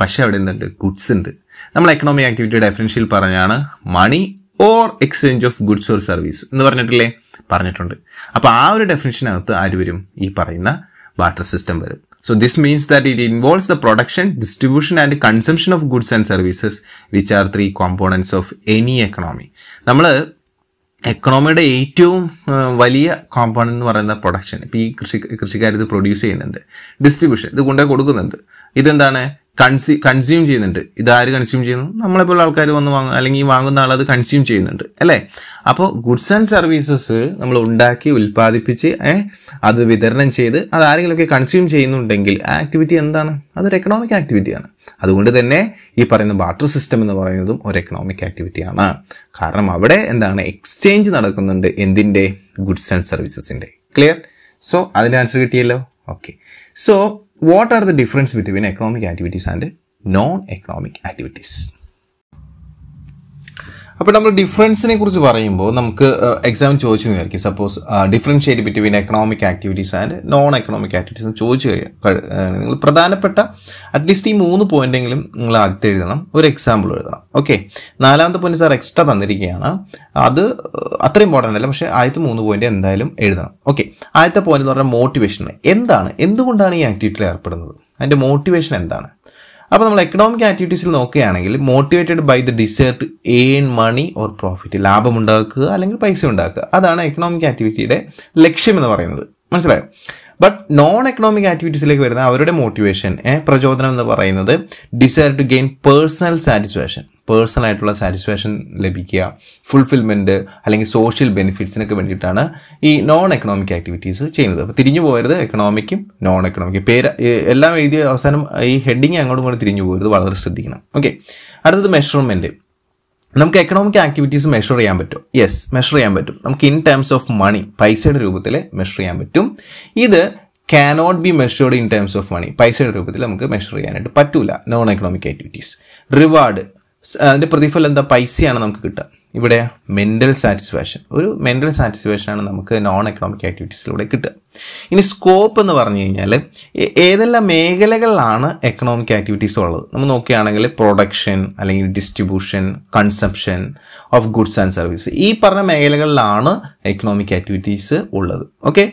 പക്ഷെ അവിടെ എന്തുണ്ട്, goods ഉണ്ട്. നമ്മൾ economic activity ഡെഫിനിഷനിൽ പറഞ്ഞാണ് money or exchange of goods or service എന്ന് പറഞ്ഞിട്ടില്ലേ, പറഞ്ഞിട്ടുണ്ട്. അപ്പോൾ ആ ഒരു ഡെഫിനിഷനകത്ത് ആര് വരും? ഈ പറയുന്ന ബാർട്ടർ സിസ്റ്റം വരും. So this means that it involves the production, distribution and consumption of goods and services, which are three components of any economy. നമ്മൾ എക്കണോമിയുടെ ഏറ്റവും വലിയ കോമ്പണൻ്റ് എന്ന് പറയുന്ന പ്രൊഡക്ഷൻ. ഇപ്പോൾ ഈ കൃഷി കൃഷിക്കാർ ഇത് പ്രൊഡ്യൂസ് ചെയ്യുന്നുണ്ട്, ഡിസ്ട്രിബ്യൂഷൻ ഇത് കൊണ്ടുപോയി കൊടുക്കുന്നുണ്ട്, ഇതെന്താണ് കൺസ്യൂ കൺസ്യൂം ചെയ്യുന്നുണ്ട്. ഇതാര് കൺസ്യൂം ചെയ്യുന്നു? നമ്മളെപ്പോലുള്ള ആൾക്കാർ വന്ന് വാങ്ങും, അല്ലെങ്കിൽ വാങ്ങുന്ന ആളത് കൺസ്യൂം ചെയ്യുന്നുണ്ട്. അല്ലേ, അപ്പോൾ ഗുഡ്സ് ആൻഡ് സർവീസസ് നമ്മൾ ഉണ്ടാക്കി ഉൽപ്പാദിപ്പിച്ച് അത് വിതരണം ചെയ്ത് അത് ആരെങ്കിലുമൊക്കെ കൺസ്യൂം ചെയ്യുന്നുണ്ടെങ്കിൽ ആക്ടിവിറ്റി എന്താണ്? അതൊരു എക്കണോമിക് ആക്ടിവിറ്റിയാണ്. അതുകൊണ്ട് തന്നെ ഈ പറയുന്ന ബാർട്ടർ സിസ്റ്റം എന്ന് പറയുന്നതും ഒരു എക്കണോമിക് ആക്ടിവിറ്റിയാണ്. കാരണം അവിടെ എന്താണ് എക്സ്ചേഞ്ച് നടക്കുന്നുണ്ട്, എന്തിൻ്റെ? ഗുഡ്സ് ആൻഡ് സർവീസസിൻ്റെ. ക്ലിയർ? സോ അതിൻ്റെ ആൻസർ കിട്ടിയല്ലോ. Okay, so what are the difference between economic activities and non economic activities? അപ്പോൾ നമ്മൾ ഡിഫറൻസിനെ കുറിച്ച് പറയുമ്പോൾ നമുക്ക് എക്സാം ചോദിച്ചു നേരിക്ക് suppose differentiate between economic activities and non economic activities എന്ന് ചോദിച്ചു കഴിഞ്ഞാൽ നിങ്ങൾ പ്രധാനപ്പെട്ട അറ്റ്ലീസ്റ്റ് ഈ മൂന്ന് പോയിന്റെങ്കിലും നിങ്ങൾ ആദ്യത്തെ എഴുതണം, ഒരു എക്സാമ്പിൾ എഴുതണം. ഓക്കെ, നാലാമത്തെ പോയിന്റ് സാർ എക്സ്ട്രാ തന്നിരിക്കുകയാണ്, അത് അത്ര ഇമ്പോർട്ടൻ്റ് അല്ല, പക്ഷേ ആദ്യത്തെ മൂന്ന് പോയിന്റ് എന്തായാലും എഴുതണം. ഓക്കെ, ആദ്യത്തെ പോയിന്റ് എന്ന് പറഞ്ഞാൽ മോട്ടിവേഷൻ എന്താണ്, എന്തുകൊണ്ടാണ് ഈ ആക്ടിവിറ്റിയിൽ ഏർപ്പെടുന്നത്, അതിൻ്റെ മോട്ടിവേഷൻ എന്താണ്. അപ്പോൾ നമ്മൾ എക്കണോമിക് ആക്ടിവിറ്റീസിൽ നോക്കുകയാണെങ്കിൽ motivated by the desire to earn money or profit, ലാഭം ഉണ്ടാക്കുക അല്ലെങ്കിൽ പൈസ ഉണ്ടാക്കുക, അതാണ് എക്കണോമിക് ആക്ടിവിറ്റിയുടെ ലക്ഷ്യം എന്ന് പറയുന്നത്, മനസ്സിലായോ. ബട്ട് നോൺ എക്കണോമിക് ആക്ടിവിറ്റീസിലേക്ക് വരുന്ന അവരുടെ മോട്ടിവേഷൻ പ്രചോദനം എന്ന് പറയുന്നത് desire to gain personal satisfaction, personal ആയിട്ടുള്ള സാറ്റിസ്ഫാക്ഷൻ ലഭിക്കുക, ഫുൾഫിൽമെൻറ്റ് അല്ലെങ്കിൽ സോഷ്യൽ ബെനിഫിറ്റ്സിനൊക്കെ വേണ്ടിയിട്ടാണ് ഈ നോൺ എക്കണോമിക് ആക്ടിവിറ്റീസ് ചെയ്യുന്നത്. അപ്പോൾ തിരിഞ്ഞു പോകരുത്, എക്കണോമിക്കും നോൺ എക്കണോമിക്കും പേര് എല്ലാം എഴുതി അവസാനം ഈ ഹെഡിങ് അങ്ങോട്ടും കൂടി തിരിഞ്ഞു പോകരുത്, വളരെ ശ്രദ്ധിക്കണം. ഓക്കെ, അടുത്തത് മെഷർമെൻറ്റ്. നമുക്ക് എക്കണോമിക് ആക്ടിവിറ്റീസ് മെഷർ ചെയ്യാൻ പറ്റും, യെസ് മെഷർ ചെയ്യാൻ പറ്റും, നമുക്ക് ഇൻ ടേംസ് ഓഫ് മണി, പൈസയുടെ രൂപത്തിൽ മെഷർ ചെയ്യാൻ പറ്റും. ഇത് cannot be measured in terms of money, പൈസയുടെ രൂപത്തിൽ നമുക്ക് മെഷർ ചെയ്യാനായിട്ട് പറ്റൂല. നോൺ എക്കണോമിക് ആക്ടിവിറ്റീസ് റിവാർഡ്, അതിൻ്റെ പ്രതിഫലം എന്താ, പൈസയാണ് നമുക്ക് കിട്ടുക. ഇവിടെ മെൻ്റൽ സാറ്റിസ്ഫാക്ഷൻ, ഒരു മെൻ്റൽ സാറ്റിസ്ഫാക്ഷനാണ് നമുക്ക് നോൺ എക്കണോമിക് ആക്ടിവിറ്റീസിലൂടെ കിട്ടുക. ഇനി സ്കോപ്പ് എന്ന് പറഞ്ഞു കഴിഞ്ഞാൽ ഏതെല്ലാം മേഖലകളിലാണ് എക്കണോമിക് ആക്ടിവിറ്റീസ് ഉള്ളത് നമ്മൾ നോക്കുകയാണെങ്കിൽ പ്രൊഡക്ഷൻ അല്ലെങ്കിൽ distribution, consumption of goods and service, ഈ പറഞ്ഞ മേഖലകളിലാണ് എക്കണോമിക് ആക്ടിവിറ്റീസ് ഉള്ളത്. ഓക്കെ,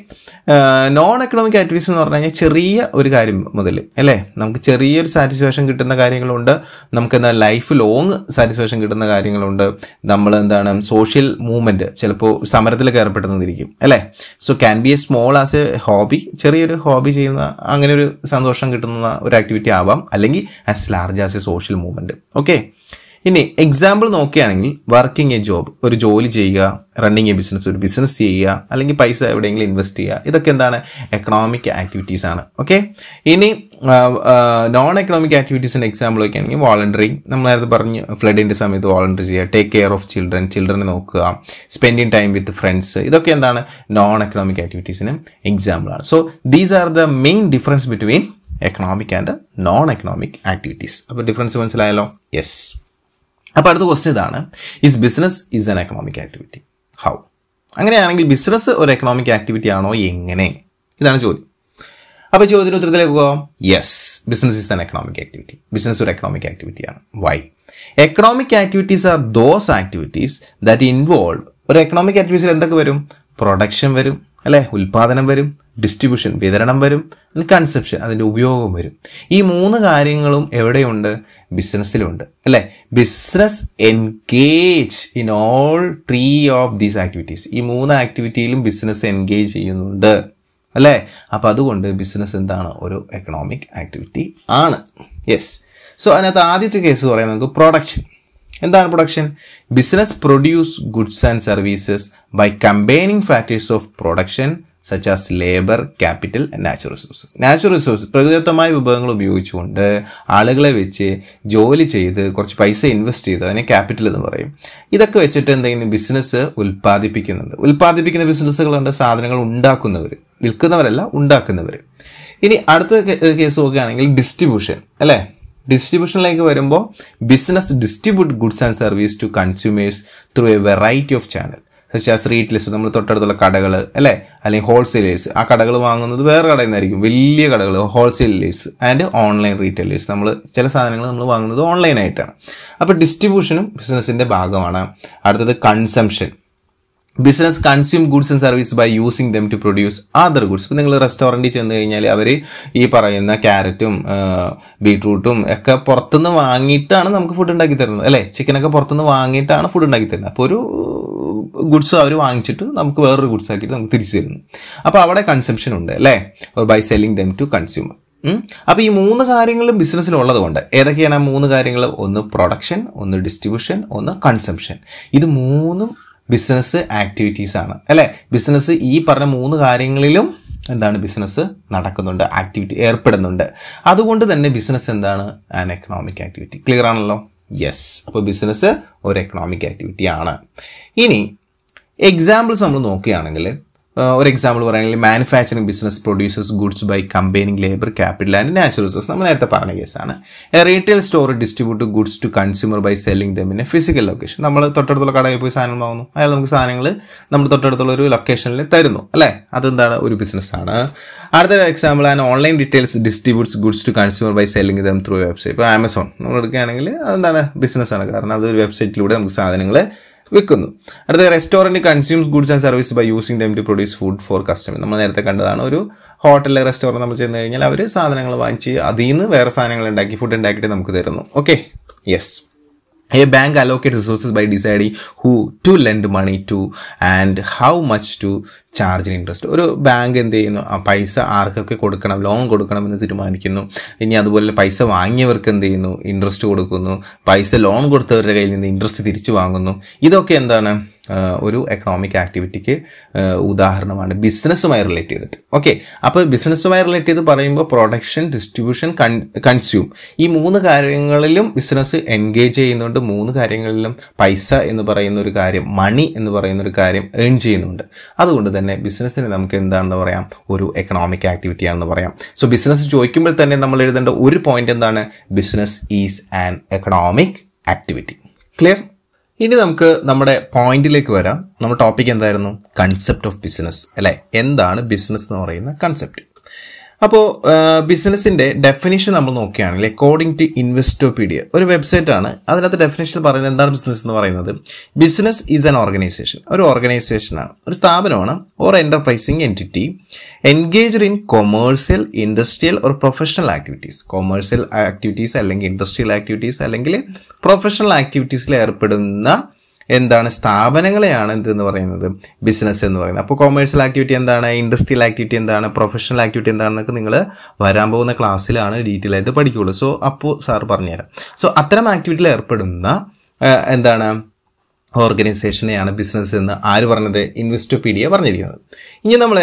നോൺ എക്കണോമിക് ആക്ടിവിറ്റീസ് എന്ന് പറഞ്ഞു കഴിഞ്ഞാൽ ചെറിയ ഒരു കാര്യം മുതൽ അല്ലേ നമുക്ക് ചെറിയൊരു സാറ്റിസ്ഫാക്ഷൻ കിട്ടുന്ന കാര്യങ്ങളുണ്ട്, നമുക്ക് എന്താ ലൈഫ് ലോങ് സാറ്റിസ്ഫാക്ഷൻ കിട്ടുന്ന കാര്യങ്ങളുണ്ട്. നമ്മൾ എന്താണ് സോഷ്യൽ മൂവ്മെൻറ്റ്, ചിലപ്പോൾ സമരത്തിലൊക്കെ ഏർപ്പെടുന്നതായിരിക്കും അല്ലേ. So can be a small as a hobby, ചെറിയൊരു ഹോബി ചെയ്യുന്ന അങ്ങനെ ഒരു സന്തോഷം കിട്ടുന്ന ഒരു ആക്ടിവിറ്റി ആവാം, അല്ലെങ്കിൽ as large as a social movement. Okay, ഇനി എക്സാമ്പിൾ നോക്കുകയാണെങ്കിൽ വർക്കിംഗ് എ ജോബ്, ഒരു ജോലി ചെയ്യുക, റണ്ണിങ് എ ബിസിനസ്, ഒരു ബിസിനസ് ചെയ്യുക, അല്ലെങ്കിൽ പൈസ എവിടെയെങ്കിലും ഇൻവെസ്റ്റ് ചെയ്യുക, ഇതൊക്കെ എന്താണ് എക്കണോമിക് ആക്ടിവിറ്റീസ് ആണ്. ഓക്കെ, ഇനി നോൺ എക്കണോമിക് ആക്ടിവിറ്റീസിൻ്റെ എക്സാമ്പിൾ ഒക്കെ ആണെങ്കിൽ വോളണ്ടറിങ്, നമ്മൾ നേരത്തെ പറഞ്ഞു ഫ്ലഡിൻ്റെ സമയത്ത് വോളണ്ടറി ചെയ്യുക, ടേക്ക് കെയർ ഓഫ് ചിൽഡ്രൻ, ചിൽഡ്രനെ നോക്കുക, സ്പെൻഡിങ് ടൈം വിത്ത് ഫ്രണ്ട്സ്, ഇതൊക്കെ എന്താണ് നോൺ എക്കണോമിക് ആക്ടിവിറ്റീസിന് എക്സാമ്പിളാണ്. So these are the main difference between economic and non economic activities. അപ്പോൾ ഡിഫറൻസ് മനസ്സിലായല്ലോ, യെസ്. അപ്പോൾ അടുത്ത ക്വസ്റ്റ്യൻ ഇതാണ്, is business is an economic activity, how. അങ്ങനെയാണെങ്കിൽ ബിസിനസ് ഒരു എക്കണോമിക് ആക്ടിവിറ്റി ആണോ, എങ്ങനെ, ഇതാണ് ചോദ്യം. അപ്പോൾ ചോദ്യത്തിന് ഉത്തരത്തിലേക്ക് പോകാം, yes business is an economic activity, business ഒരു എക്കണോമിക് ആക്ടിവിറ്റിയാണ്. Why? Economic activities are those activities that involve, ഒരു എക്കണോമിക് ആക്ടിവിറ്റീസിൽ എന്തൊക്കെ വരും, പ്രൊഡക്ഷൻ വരും അല്ലേ, ഉൽപ്പാദനം വരും, ഡിസ്ട്രിബ്യൂഷൻ വിതരണം വരും, കൺസപ്ഷൻ അതിൻ്റെ ഉപയോഗം വരും. ഈ മൂന്ന് കാര്യങ്ങളും എവിടെയുണ്ട്, ബിസിനസ്സിലുണ്ട് അല്ലേ. Business engage in all three of these activities, ഈ മൂന്ന് ആക്ടിവിറ്റിയിലും ബിസിനസ് എൻഗേജ് ചെയ്യുന്നുണ്ട് അല്ലേ. അപ്പോൾ അതുകൊണ്ട് ബിസിനസ് എന്താണ്, ഒരു എക്കണോമിക് ആക്ടിവിറ്റി ആണ്. യെസ്. സോ അതിനകത്ത് ആദ്യത്തെ കേസ് പറയാം നമുക്ക്, പ്രൊഡക്ഷൻ. എന്താണ് production? Business produce goods and services by combining factors of production such as labour, capital and natural resources. Natural resource, പ്രകൃതിദത്തമായ വിഭവങ്ങൾ ഉപയോഗിച്ചുകൊണ്ട് ആളുകളെ വെച്ച് ജോലി ചെയ്ത് കുറച്ച് പൈസ ഇൻവെസ്റ്റ് ചെയ്ത് അതിനെ ക്യാപിറ്റൽ എന്ന് പറയും. ഇതൊക്കെ വെച്ചിട്ട് എന്തെങ്കിലും ബിസിനസ് ഉൽപ്പാദിപ്പിക്കുന്നുണ്ട്. ഉൽപ്പാദിപ്പിക്കുന്ന ബിസിനസ്സുകളുണ്ട്, സാധനങ്ങൾ ഉണ്ടാക്കുന്നവർ, വിൽക്കുന്നവരല്ല ഉണ്ടാക്കുന്നവർ. ഇനി അടുത്ത കേസ് നോക്കുകയാണെങ്കിൽ ഡിസ്ട്രിബ്യൂഷൻ അല്ലേ. ഡിസ്ട്രിബ്യൂഷനിലേക്ക് വരുമ്പോൾ business distribute goods and service to consumers through a variety of channel such as retails, നമ്മൾ തൊട്ടടുത്തുള്ള കടകൾ അല്ലേ, അല്ലെങ്കിൽ ഹോൾസെയിലേഴ്സ്, ആ കടകൾ വാങ്ങുന്നത് വേറെ കടയിൽ നിന്നായിരിക്കും, വലിയ കടകൾ ഹോൾസെയിലേഴ്സ് ആൻഡ് ഓൺലൈൻ റീറ്റെയിലേഴ്സ്, നമ്മൾ ചില സാധനങ്ങൾ നമ്മൾ വാങ്ങുന്നത് ഓൺലൈനായിട്ടാണ്. അപ്പോൾ ഡിസ്ട്രിബ്യൂഷനും ബിസിനസ്സിൻ്റെ ഭാഗമാണ്. അടുത്തത് consumption. Business consume goods and service by using them to produce other goods. ഇപ്പോൾ നിങ്ങൾ റെസ്റ്റോറൻറ്റിൽ ചെന്ന് കഴിഞ്ഞാൽ അവർ ഈ പറയുന്ന ക്യാരറ്റും ബീട്രൂട്ടും ഒക്കെ പുറത്തുനിന്ന് വാങ്ങിയിട്ടാണ് നമുക്ക് ഫുഡ് ഉണ്ടാക്കി തരുന്നത് അല്ലേ. ചിക്കനൊക്കെ പുറത്തുനിന്ന് വാങ്ങിയിട്ടാണ് ഫുഡ് ഉണ്ടാക്കി തരുന്നത്. അപ്പോൾ ഒരു ഗുഡ്സ് അവർ വാങ്ങിച്ചിട്ട് നമുക്ക് വേറൊരു ഗുഡ്സ് ആക്കിയിട്ട് നമുക്ക് തിരിച്ചു തരുന്നു. അപ്പോൾ അവിടെ കൺസംഷൻ ഉണ്ട് അല്ലേ, by selling them to consumer. അപ്പോൾ ഈ മൂന്ന് കാര്യങ്ങളും ബിസിനസ്സിലുള്ളത് കൊണ്ട് ഏതൊക്കെയാണ് ആ മൂന്ന് കാര്യങ്ങൾ? ഒന്ന് പ്രൊഡക്ഷൻ, ഒന്ന് ഡിസ്ട്രിബ്യൂഷൻ, ഒന്ന് കൺസംഷൻ. ഇത് മൂന്നും ബിസിനസ് ആക്ടിവിറ്റീസാണ് അല്ലേ. ബിസിനസ് ഈ പറഞ്ഞ മൂന്ന് കാര്യങ്ങളിലും എന്താണ്, ബിസിനസ് നടക്കുന്നുണ്ട്, ആക്ടിവിറ്റി ഏർപ്പെടുന്നുണ്ട്. അതുകൊണ്ട് തന്നെ ബിസിനസ് എന്താണ്, ആൻ എക്കണോമിക് ആക്ടിവിറ്റി. ക്ലിയർ ആണല്ലോ? യെസ്. അപ്പോൾ ബിസിനസ് ഒരു എക്കണോമിക് ആക്ടിവിറ്റി ആണ്. ഇനി എക്സാമ്പിൾസ് നമ്മൾ നോക്കുകയാണെങ്കിൽ Uh, for example, manufacturing business produces goods by combining labor, capital and natural resources. A retail store distributes goods to consumer by selling them in a physical location. We have to go to the location. That's a business. Another example, an online retail distributes goods to consumer by selling them through a website. Amazon. That's a business. That's a website. At the restaurant consumes goods and services by using them to produce food for customers. We have a hotel or restaurant. We have to do food and okay. Yes. A bank allocates resources by deciding who to lend money to and how much to charge in interest. Or bank and they, you know, paisa arke kodukana, loan kodukana, and the Timanikino, any other paisa vanya work and they, you know, interest kodukuno, paisa loan kodukana, and the interest tirichuanguno. Ido kendana, uh, Uru economic activity ke, uh, Udaharnamana, business of my related. Okay, upper business of my related the parimba production, distribution, con consume. E moon carrying business engage in the moon carrying paisa in the parayanuricarium, money in the parayanuricarium, earn Jainunda. Other business in the or economic activity and the so business joykumel than in the Uri point and then business is an economic activity. Clear? In the point the topic and concept of business. Business concept. Now, uh, business in the definition according to Investopedia. One website is the definition of business. Business is an organization. One organization is an enterprising entity engaged in commercial, industrial or professional activities. Commercial activities, industrial activities, professional activities. And then business and the commercial activity and then industrial activity and then professional activity and then the class detail at the particular. So up sar barnier. So atram activity erpeduna and then organization and business in the Investopedia.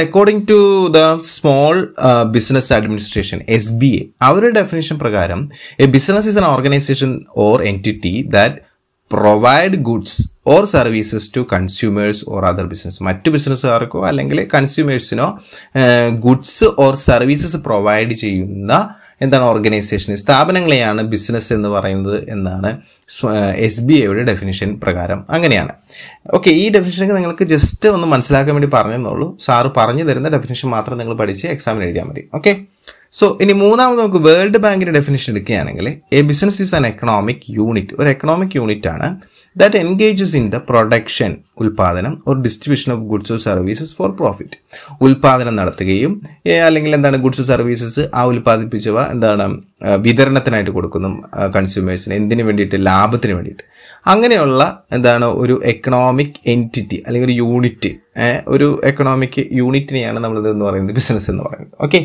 According to the Small uh, Business Administration S B A, our definition pragaram, a business is an organization or entity that provide goods or services to consumers or other business. Mattu business arko allengile consumers no uh, goods or services provide cheyyunna endana organization sthapanangaleyana business ennu parayunnathu endana S B A ode definition prakaram anganeyana. Okay, ee definition ku ningalku just onnu manasilakan vendi paranjennollu sir paranju therunna definition matram ningal padichu exam ezhudiyal madi. Okay. So, in the World Bank definition, a business is an economic unit or economic unit that engages in the production or distribution of goods or services for profit. Ulpadanam nadathukayum goods or services aa ulpadippichava endana vidaranathinayittu kodukkum consumers ine endinu vendite labhathinu vendite anganeyulla endana oru economic entity allengi oru unit oru economic unit neyana nammal idennu parayunnathu business ennu parayunnathu. Okay.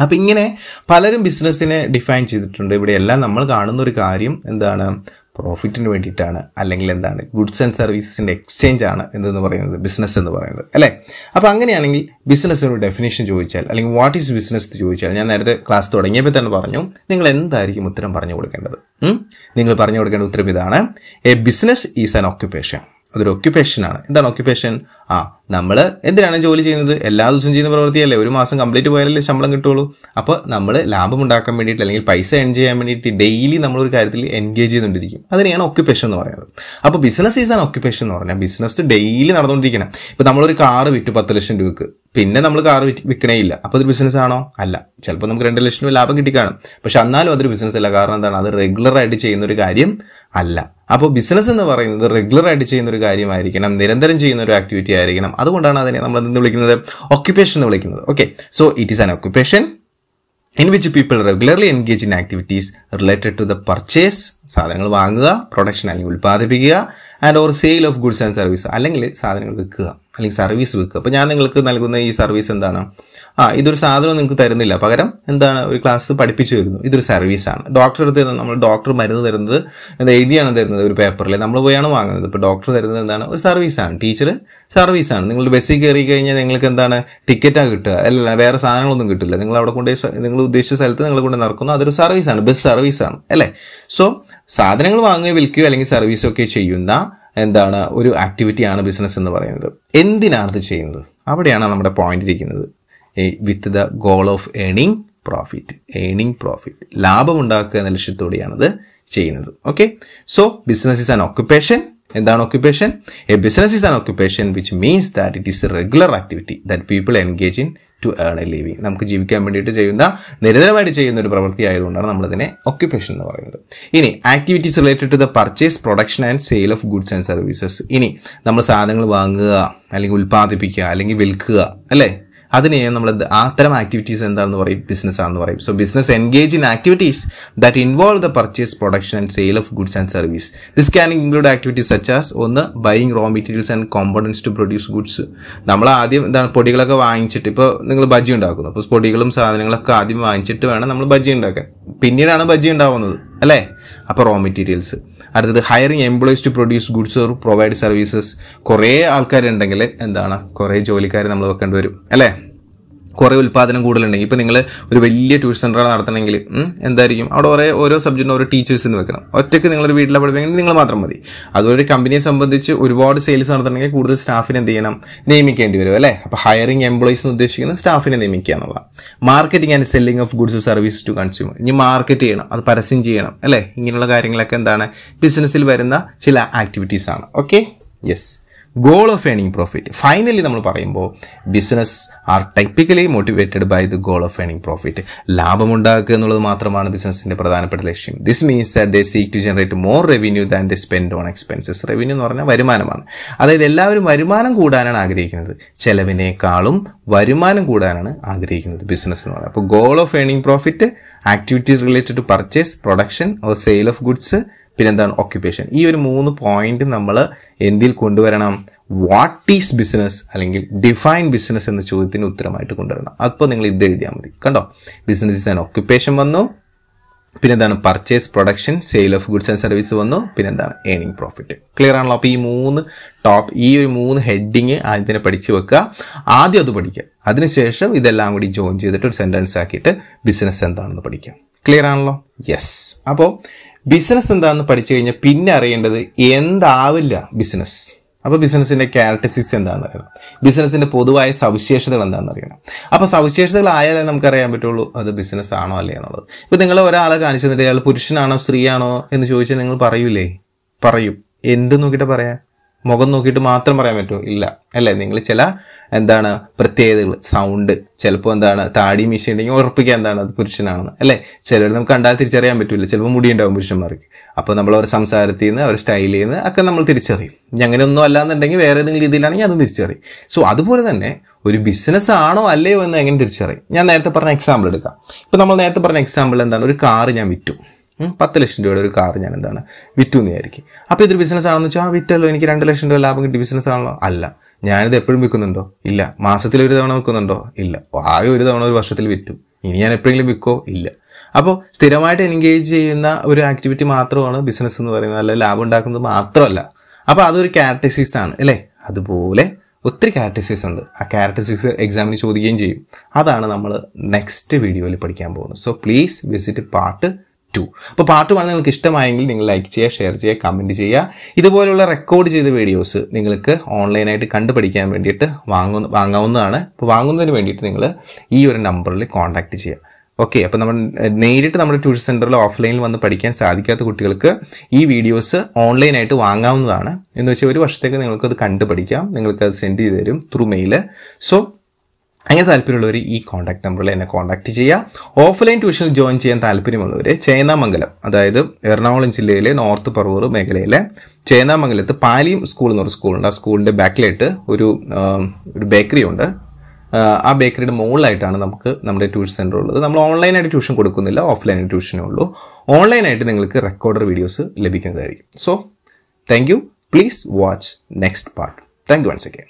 Now, we define business in different ways. We have profit in twenty, goods and services in exchange, business. Now, business definition. What is business? I have class. I have class. A business is an occupation. That is occupation. What is occupation? Ah, we are doing this. We are doing this. We are doing this. We are doing this. We are doing this. We are doing this. That is an occupation. So, business is an occupation. Business daily. Now, we have a car with ten thousand. We don't have a car with ten thousand. So, business is not. No. We have two thousand. But another business is a regular. So, business is a regular activity. Occupation. Okay. So, it is an occupation in which people regularly engage in activities related to the purchase, production, and or sale of goods and services. Service work. But I think this service and dana. Ah, either Sadron and Kutaranilla Pagaram and then class to Padipichu, either service. Doctor, then doctor, my other than the Idiana, the paper, Lamboyana, the doctor, than a service and teacher, service and the basic Anglican than a ticket, a where San on the good, letting loud dishes, and other service and best service. So Sadran Wanga will kill service okay, and then, uh, activity and business in the variant. End in the chain. അവിടെയാണ് നമ്മുടെ point ഇരിക്കുന്നത്. With the goal of ഏണിങ് profit ഏണിങ് profit ലാഭം ഉണ്ടാക്കുക എന്ന ലക്ഷ്യത്തോടെയാണത് ചെയ്യുന്നത്. Okay, so business is an occupation. എന്താണ് occupation? A business is an occupation which means that it is a regular activity that people engage in to earn a living. നമുക്ക് ജീവിക്കാൻ വേണ്ടിയിട്ട് ചെയ്യുന്ന നിരന്തരമായിട്ട് ചെയ്യുന്ന ഒരു പ്രവൃത്തി ആയതുകൊണ്ടാണ് നമ്മളതിനെ ഒക്യുപ്പേഷൻ എന്ന് പറയുന്നത്. ഇനി activities related to the purchase, production and sale of goods and services. ഇനി നമ്മൾ സാധനങ്ങൾ വാങ്ങുക അല്ലെങ്കിൽ ഉൽപ്പാദിപ്പിക്കുക അല്ലെങ്കിൽ വിൽക്കുക, അല്ലേ, അതിനെ നമ്മൾ അത്തരം ആക്ടിവിറ്റീസ് എന്താണെന്ന് പറയും? ബിസിനസ് ആണെന്ന് പറയും. So business engage in activities that involve the purchase, production and sale of goods and service. This can include activities such as ഒന്ന് buying raw materials and components to produce goods. നമ്മൾ ആദ്യം എന്താണ് പൊടികളൊക്കെ വാങ്ങിച്ചിട്ട്, ഇപ്പോൾ നിങ്ങൾ ബജ്ജി ഉണ്ടാക്കുന്നു, അപ്പോൾ പൊടികളും സാധനങ്ങളൊക്കെ ആദ്യം വാങ്ങിച്ചിട്ട് വേണം നമ്മൾ ബജ്ജി ഉണ്ടാക്കാൻ, പിന്നീടാണ് ബജ്ജി ഉണ്ടാവുന്നത്, അല്ലേ? അപ്പോൾ റോ മെറ്റീരിയൽസ്. അടുത്തത് hiring employees to produce goods or provide services. കുറേ ആൾക്കാരുണ്ടെങ്കിൽ എന്താണ്, കുറേ ജോലിക്കാർ നമ്മൾ വെക്കേണ്ടി വരും, അല്ലേ? കുറേ ഉൽപ്പാദനം കൂടുതലുണ്ടെങ്കിൽ, ഇപ്പോൾ നിങ്ങൾ ഒരു വലിയ ട്യൂഷൻ സെൻ്റർ നടത്തണമെങ്കിൽ എന്തായിരിക്കും അവിടെ കുറേ ഓരോ സബ്ജക്റ്റിനും ഓരോ ടീച്ചേഴ്സിന് വെക്കണം. ഒറ്റയ്ക്ക് നിങ്ങളൊരു വീട്ടിലെ പഠിപ്പിക്കണമെങ്കിൽ നിങ്ങൾ മാത്രം മതി. അതുപോലെ കമ്പനിയെ സംബന്ധിച്ച് ഒരുപാട് സെയിൽസ് നടത്തണമെങ്കിൽ കൂടുതൽ സ്റ്റാഫിനെ എന്ത് ചെയ്യണം? നിയമിക്കേണ്ടി വരും, അല്ലേ? അപ്പോൾ ഹയറിങ് എംപ്ലോയീസ് എന്ന് ഉദ്ദേശിക്കുന്നത് സ്റ്റാഫിനെ നിയമിക്കുക എന്നുള്ളതാണ്. Marketing and selling of goods service to consumer. ഇനി മാർക്കറ്റ് ചെയ്യണം, അത് പരസ്യം ചെയ്യണം, അല്ലേ? ഇങ്ങനെയുള്ള കാര്യങ്ങളൊക്കെ എന്താണ് ബിസിനസ്സിൽ വരുന്ന ചില ആക്ടിവിറ്റീസാണ്. Okay, yes. Goal of earning profit. Finally, നമ്മൾ പറയുമ്പോൾ business are typically motivated by the goal of earning profit. ലാഭമുണ്ടാക്കുക എന്നുള്ളത് മാത്രമാണ് ബിസിനസ്സിൻ്റെ പ്രധാനപ്പെട്ട ലക്ഷ്യം. This means that they seek to generate more revenue than the spend on expenses. Revenue എന്ന് പറഞ്ഞാൽ വരുമാനമാണ്. അതായത് എല്ലാവരും വരുമാനം കൂടാനാണ് ആഗ്രഹിക്കുന്നത്, ചെലവിനേക്കാളും വരുമാനം കൂടാനാണ് ആഗ്രഹിക്കുന്നത് ബിസിനസ് എന്ന് പറയുന്നത്. അപ്പോൾ goal of earning profit, activities related to purchase, production or sale of goods, പിന്നെന്താണ് ഓക്യുപ്പേഷൻ. ഈ ഒരു മൂന്ന് പോയിന്റ് നമ്മൾ എന്തിൽ കൊണ്ടുവരണം? വാട്ട് ഈസ് ബിസിനസ് അല്ലെങ്കിൽ ഡിഫൈൻ ബിസിനസ് എന്ന ചോദ്യത്തിന് ഉത്തരമായിട്ട് കൊണ്ടുവരണം. അപ്പോൾ നിങ്ങൾ ഇത് എഴുതിയാൽ മതി, കണ്ടോ? ബിസിനസ് ഈസ് ആൻ ഓക്യുപ്പേഷൻ വന്നു, പിന്നെന്താണ് purchase, production, sale of goods and service വന്നു, പിന്നെന്താണ് ഏണിംഗ് പ്രോഫിറ്റ്. ക്ലിയർ ആണല്ലോ? അപ്പോൾ ഈ മൂന്ന് ടോപ്പ് ഈ ഒരു മൂന്ന് ഹെഡിങ് ആദ്യം തന്നെ പഠിച്ചു വെക്കുക. ആദ്യം അത് പഠിക്കുക, അതിനുശേഷം ഇതെല്ലാം കൂടി ജോയിൻ ചെയ്തിട്ട് ഒരു സെൻറ്റൻസ് ആക്കിയിട്ട് ബിസിനസ് എന്താണെന്ന് പഠിക്കുക. ക്ലിയർ ആണല്ലോ? യെസ്. അപ്പോൾ ബിസിനസ് എന്താണെന്ന് പഠിച്ചു കഴിഞ്ഞാൽ പിന്നെ അറിയേണ്ടത് എന്താവില്ല ബിസിനസ്. അപ്പോൾ ബിസിനസ്സിൻ്റെ ക്യാരക്ടറിസ്റ്റിക്സ് എന്താണെന്ന് അറിയണം, ബിസിനസ്സിൻ്റെ പൊതുവായ സവിശേഷതകൾ എന്താണെന്ന് അറിയണം. അപ്പോൾ സവിശേഷതകളായാലേ നമുക്കറിയാൻ പറ്റുള്ളൂ അത് ബിസിനസ് ആണോ അല്ലേ എന്നുള്ളത്. ഇപ്പോൾ നിങ്ങൾ ഒരാളെ കാണിച്ചു തന്നിട്ട് അയാൾ പുരുഷനാണോ സ്ത്രീയാണോ എന്ന് ചോദിച്ചാൽ നിങ്ങൾ പറയൂലേ? പറയും. എന്ത് നോക്കിയിട്ട് പറയാം? മുഖം നോക്കിയിട്ട് മാത്രം പറയാൻ പറ്റുമോ? ഇല്ല, അല്ലേ? നിങ്ങൾ ചില എന്താണ് പ്രത്യേകതകൾ, സൗണ്ട്, ചിലപ്പോൾ എന്താണ് താടി മീശ ഉണ്ടെങ്കിൽ ഉറപ്പിക്കുക എന്താണ് അത് പുരുഷനാണെന്ന്, അല്ലേ? ചിലർ നമുക്ക് കണ്ടാൽ തിരിച്ചറിയാൻ പറ്റില്ല, ചിലപ്പോൾ മുടിയുണ്ടാവും പുരുഷന്മാർക്ക്. അപ്പോൾ നമ്മൾ അവരുടെ സംസാരത്തിൽ നിന്ന് അവരുടെ സ്റ്റൈലിൽ നിന്ന് ഒക്കെ നമ്മൾ തിരിച്ചറിയും. അങ്ങനെ ഒന്നും അല്ലാന്നുണ്ടെങ്കിൽ വേറെ ഏതെങ്കിലും രീതിയിലാണെങ്കിൽ അതും തിരിച്ചറിയും. സോ അതുപോലെ തന്നെ ഒരു ബിസിനസ് ആണോ അല്ലയോ എന്ന് എങ്ങനെ തിരിച്ചറിയും? ഞാൻ നേരത്തെ പറഞ്ഞ എക്സാമ്പിൾ എടുക്കാം. ഇപ്പോൾ നമ്മൾ നേരത്തെ പറഞ്ഞ എക്സാമ്പിൾ എന്താണ്, ഒരു കാറ് ഞാൻ വിറ്റു, പത്ത് ലക്ഷം രൂപയുടെ ഒരു കാർ ഞാൻ എന്താണ് വിറ്റു എന്ന് വിചാരിക്കും. അപ്പോൾ ഇതൊരു ബിസിനസ് ആണെന്ന് വെച്ചാൽ ആ വിറ്റല്ലോ എനിക്ക് രണ്ട് ലക്ഷം രൂപ ലാഭം കിട്ടി, ബിസിനസ് ആണല്ലോ? അല്ല. ഞാനിത് എപ്പോഴും വിൽക്കുന്നുണ്ടോ? ഇല്ല. മാസത്തിൽ ഒരു തവണ വിൽക്കുന്നുണ്ടോ? ഇല്ല. ആകെ ഒരു തവണ ഒരു വർഷത്തിൽ വിറ്റു. ഇനി ഞാൻ എപ്പോഴെങ്കിലും വിൽക്കോ? ഇല്ല. അപ്പോൾ സ്ഥിരമായിട്ട് എൻഗേജ് ചെയ്യുന്ന ഒരു ആക്ടിവിറ്റി മാത്രമാണ് ബിസിനസ് എന്ന് പറയുന്നത്, അല്ല ലാഭം ഉണ്ടാക്കുന്നത് മാത്രമല്ല. അപ്പോൾ അതൊരു ക്യാരക്ടറിസ്റ്റിക്സ് ആണ്, അല്ലേ? അതുപോലെ ഒത്തിരി ക്യാരക്ടറിസ്റ്റിക്സ് ഉണ്ട്. ആ ക്യാരക്ടറിസ്റ്റിക്സ് എക്സാമിന് ചോദിക്കുകയും ചെയ്യും. അതാണ് നമ്മൾ നെക്സ്റ്റ് വീഡിയോയിൽ പഠിക്കാൻ പോകുന്നത്. So please visit part two. അപ്പോൾ പാർട്ട് വൺ നിങ്ങൾക്ക് ഇഷ്ടമായെങ്കിൽ നിങ്ങൾ ലൈക്ക് ചെയ്യുക, ഷെയർ ചെയ്യുക, കമൻറ്റ് ചെയ്യുക. ഇതുപോലുള്ള റെക്കോർഡ് ചെയ്ത വീഡിയോസ് നിങ്ങൾക്ക് ഓൺലൈനായിട്ട് കണ്ടുപഠിക്കാൻ വേണ്ടിയിട്ട് വാങ്ങുന്ന വാങ്ങാവുന്നതാണ്. അപ്പോൾ വാങ്ങുന്നതിന് വേണ്ടിയിട്ട് നിങ്ങൾ ഈ ഒരു നമ്പറിൽ കോൺടാക്റ്റ് ചെയ്യുക. ഓക്കെ, അപ്പോൾ നമ്മൾ നേരിട്ട് നമ്മുടെ ട്യൂഷൻ സെൻ്ററിൽ ഓഫ്ലൈനിൽ വന്ന് പഠിക്കാൻ സാധിക്കാത്ത കുട്ടികൾക്ക് ഈ വീഡിയോസ് ഓൺലൈനായിട്ട് വാങ്ങാവുന്നതാണ്. എന്ന് വെച്ചാൽ ഒരു വർഷത്തേക്ക് നിങ്ങൾക്കത് കണ്ടുപഠിക്കാം, നിങ്ങൾക്കത് സെൻഡ് ചെയ്ത് തരും ത്രൂ മെയിൽ. സോ അങ്ങനെ താല്പര്യമുള്ളവർ ഈ കോൺടാക്ട് നമ്പറിൽ എന്നെ കോൺടാക്ട് ചെയ്യുക. ഓഫ്ലൈൻ ട്യൂഷനിൽ ജോയിൻ ചെയ്യാൻ താല്പര്യമുള്ളവർ ചേന്നാമംഗലം, അതായത് എറണാകുളം ജില്ലയിലെ നോർത്ത് പറവൂർ മേഖലയിലെ ചേന്നാമംഗലത്ത് പാലിയം സ്കൂൾ എന്നൊരു സ്കൂളുണ്ട്. ആ സ്കൂളിൻ്റെ ബാക്കിലായിട്ട് ഒരു ഒരു ബേക്കറി ഉണ്ട്. ആ ബേക്കറിയുടെ മുകളിലായിട്ടാണ് നമുക്ക് നമ്മുടെ ട്യൂഷൻ സെൻ്റർ ഉള്ളത്. നമ്മൾ ഓൺലൈനായിട്ട് ട്യൂഷൻ കൊടുക്കുന്നില്ല, ഓഫ്ലൈൻ ട്യൂഷനേ ഉള്ളൂ. ഓൺലൈനായിട്ട് നിങ്ങൾക്ക് റെക്കോർഡർ വീഡിയോസ് ലഭിക്കുന്നതായിരിക്കും. So thank you. Please watch next part. Thank you once again.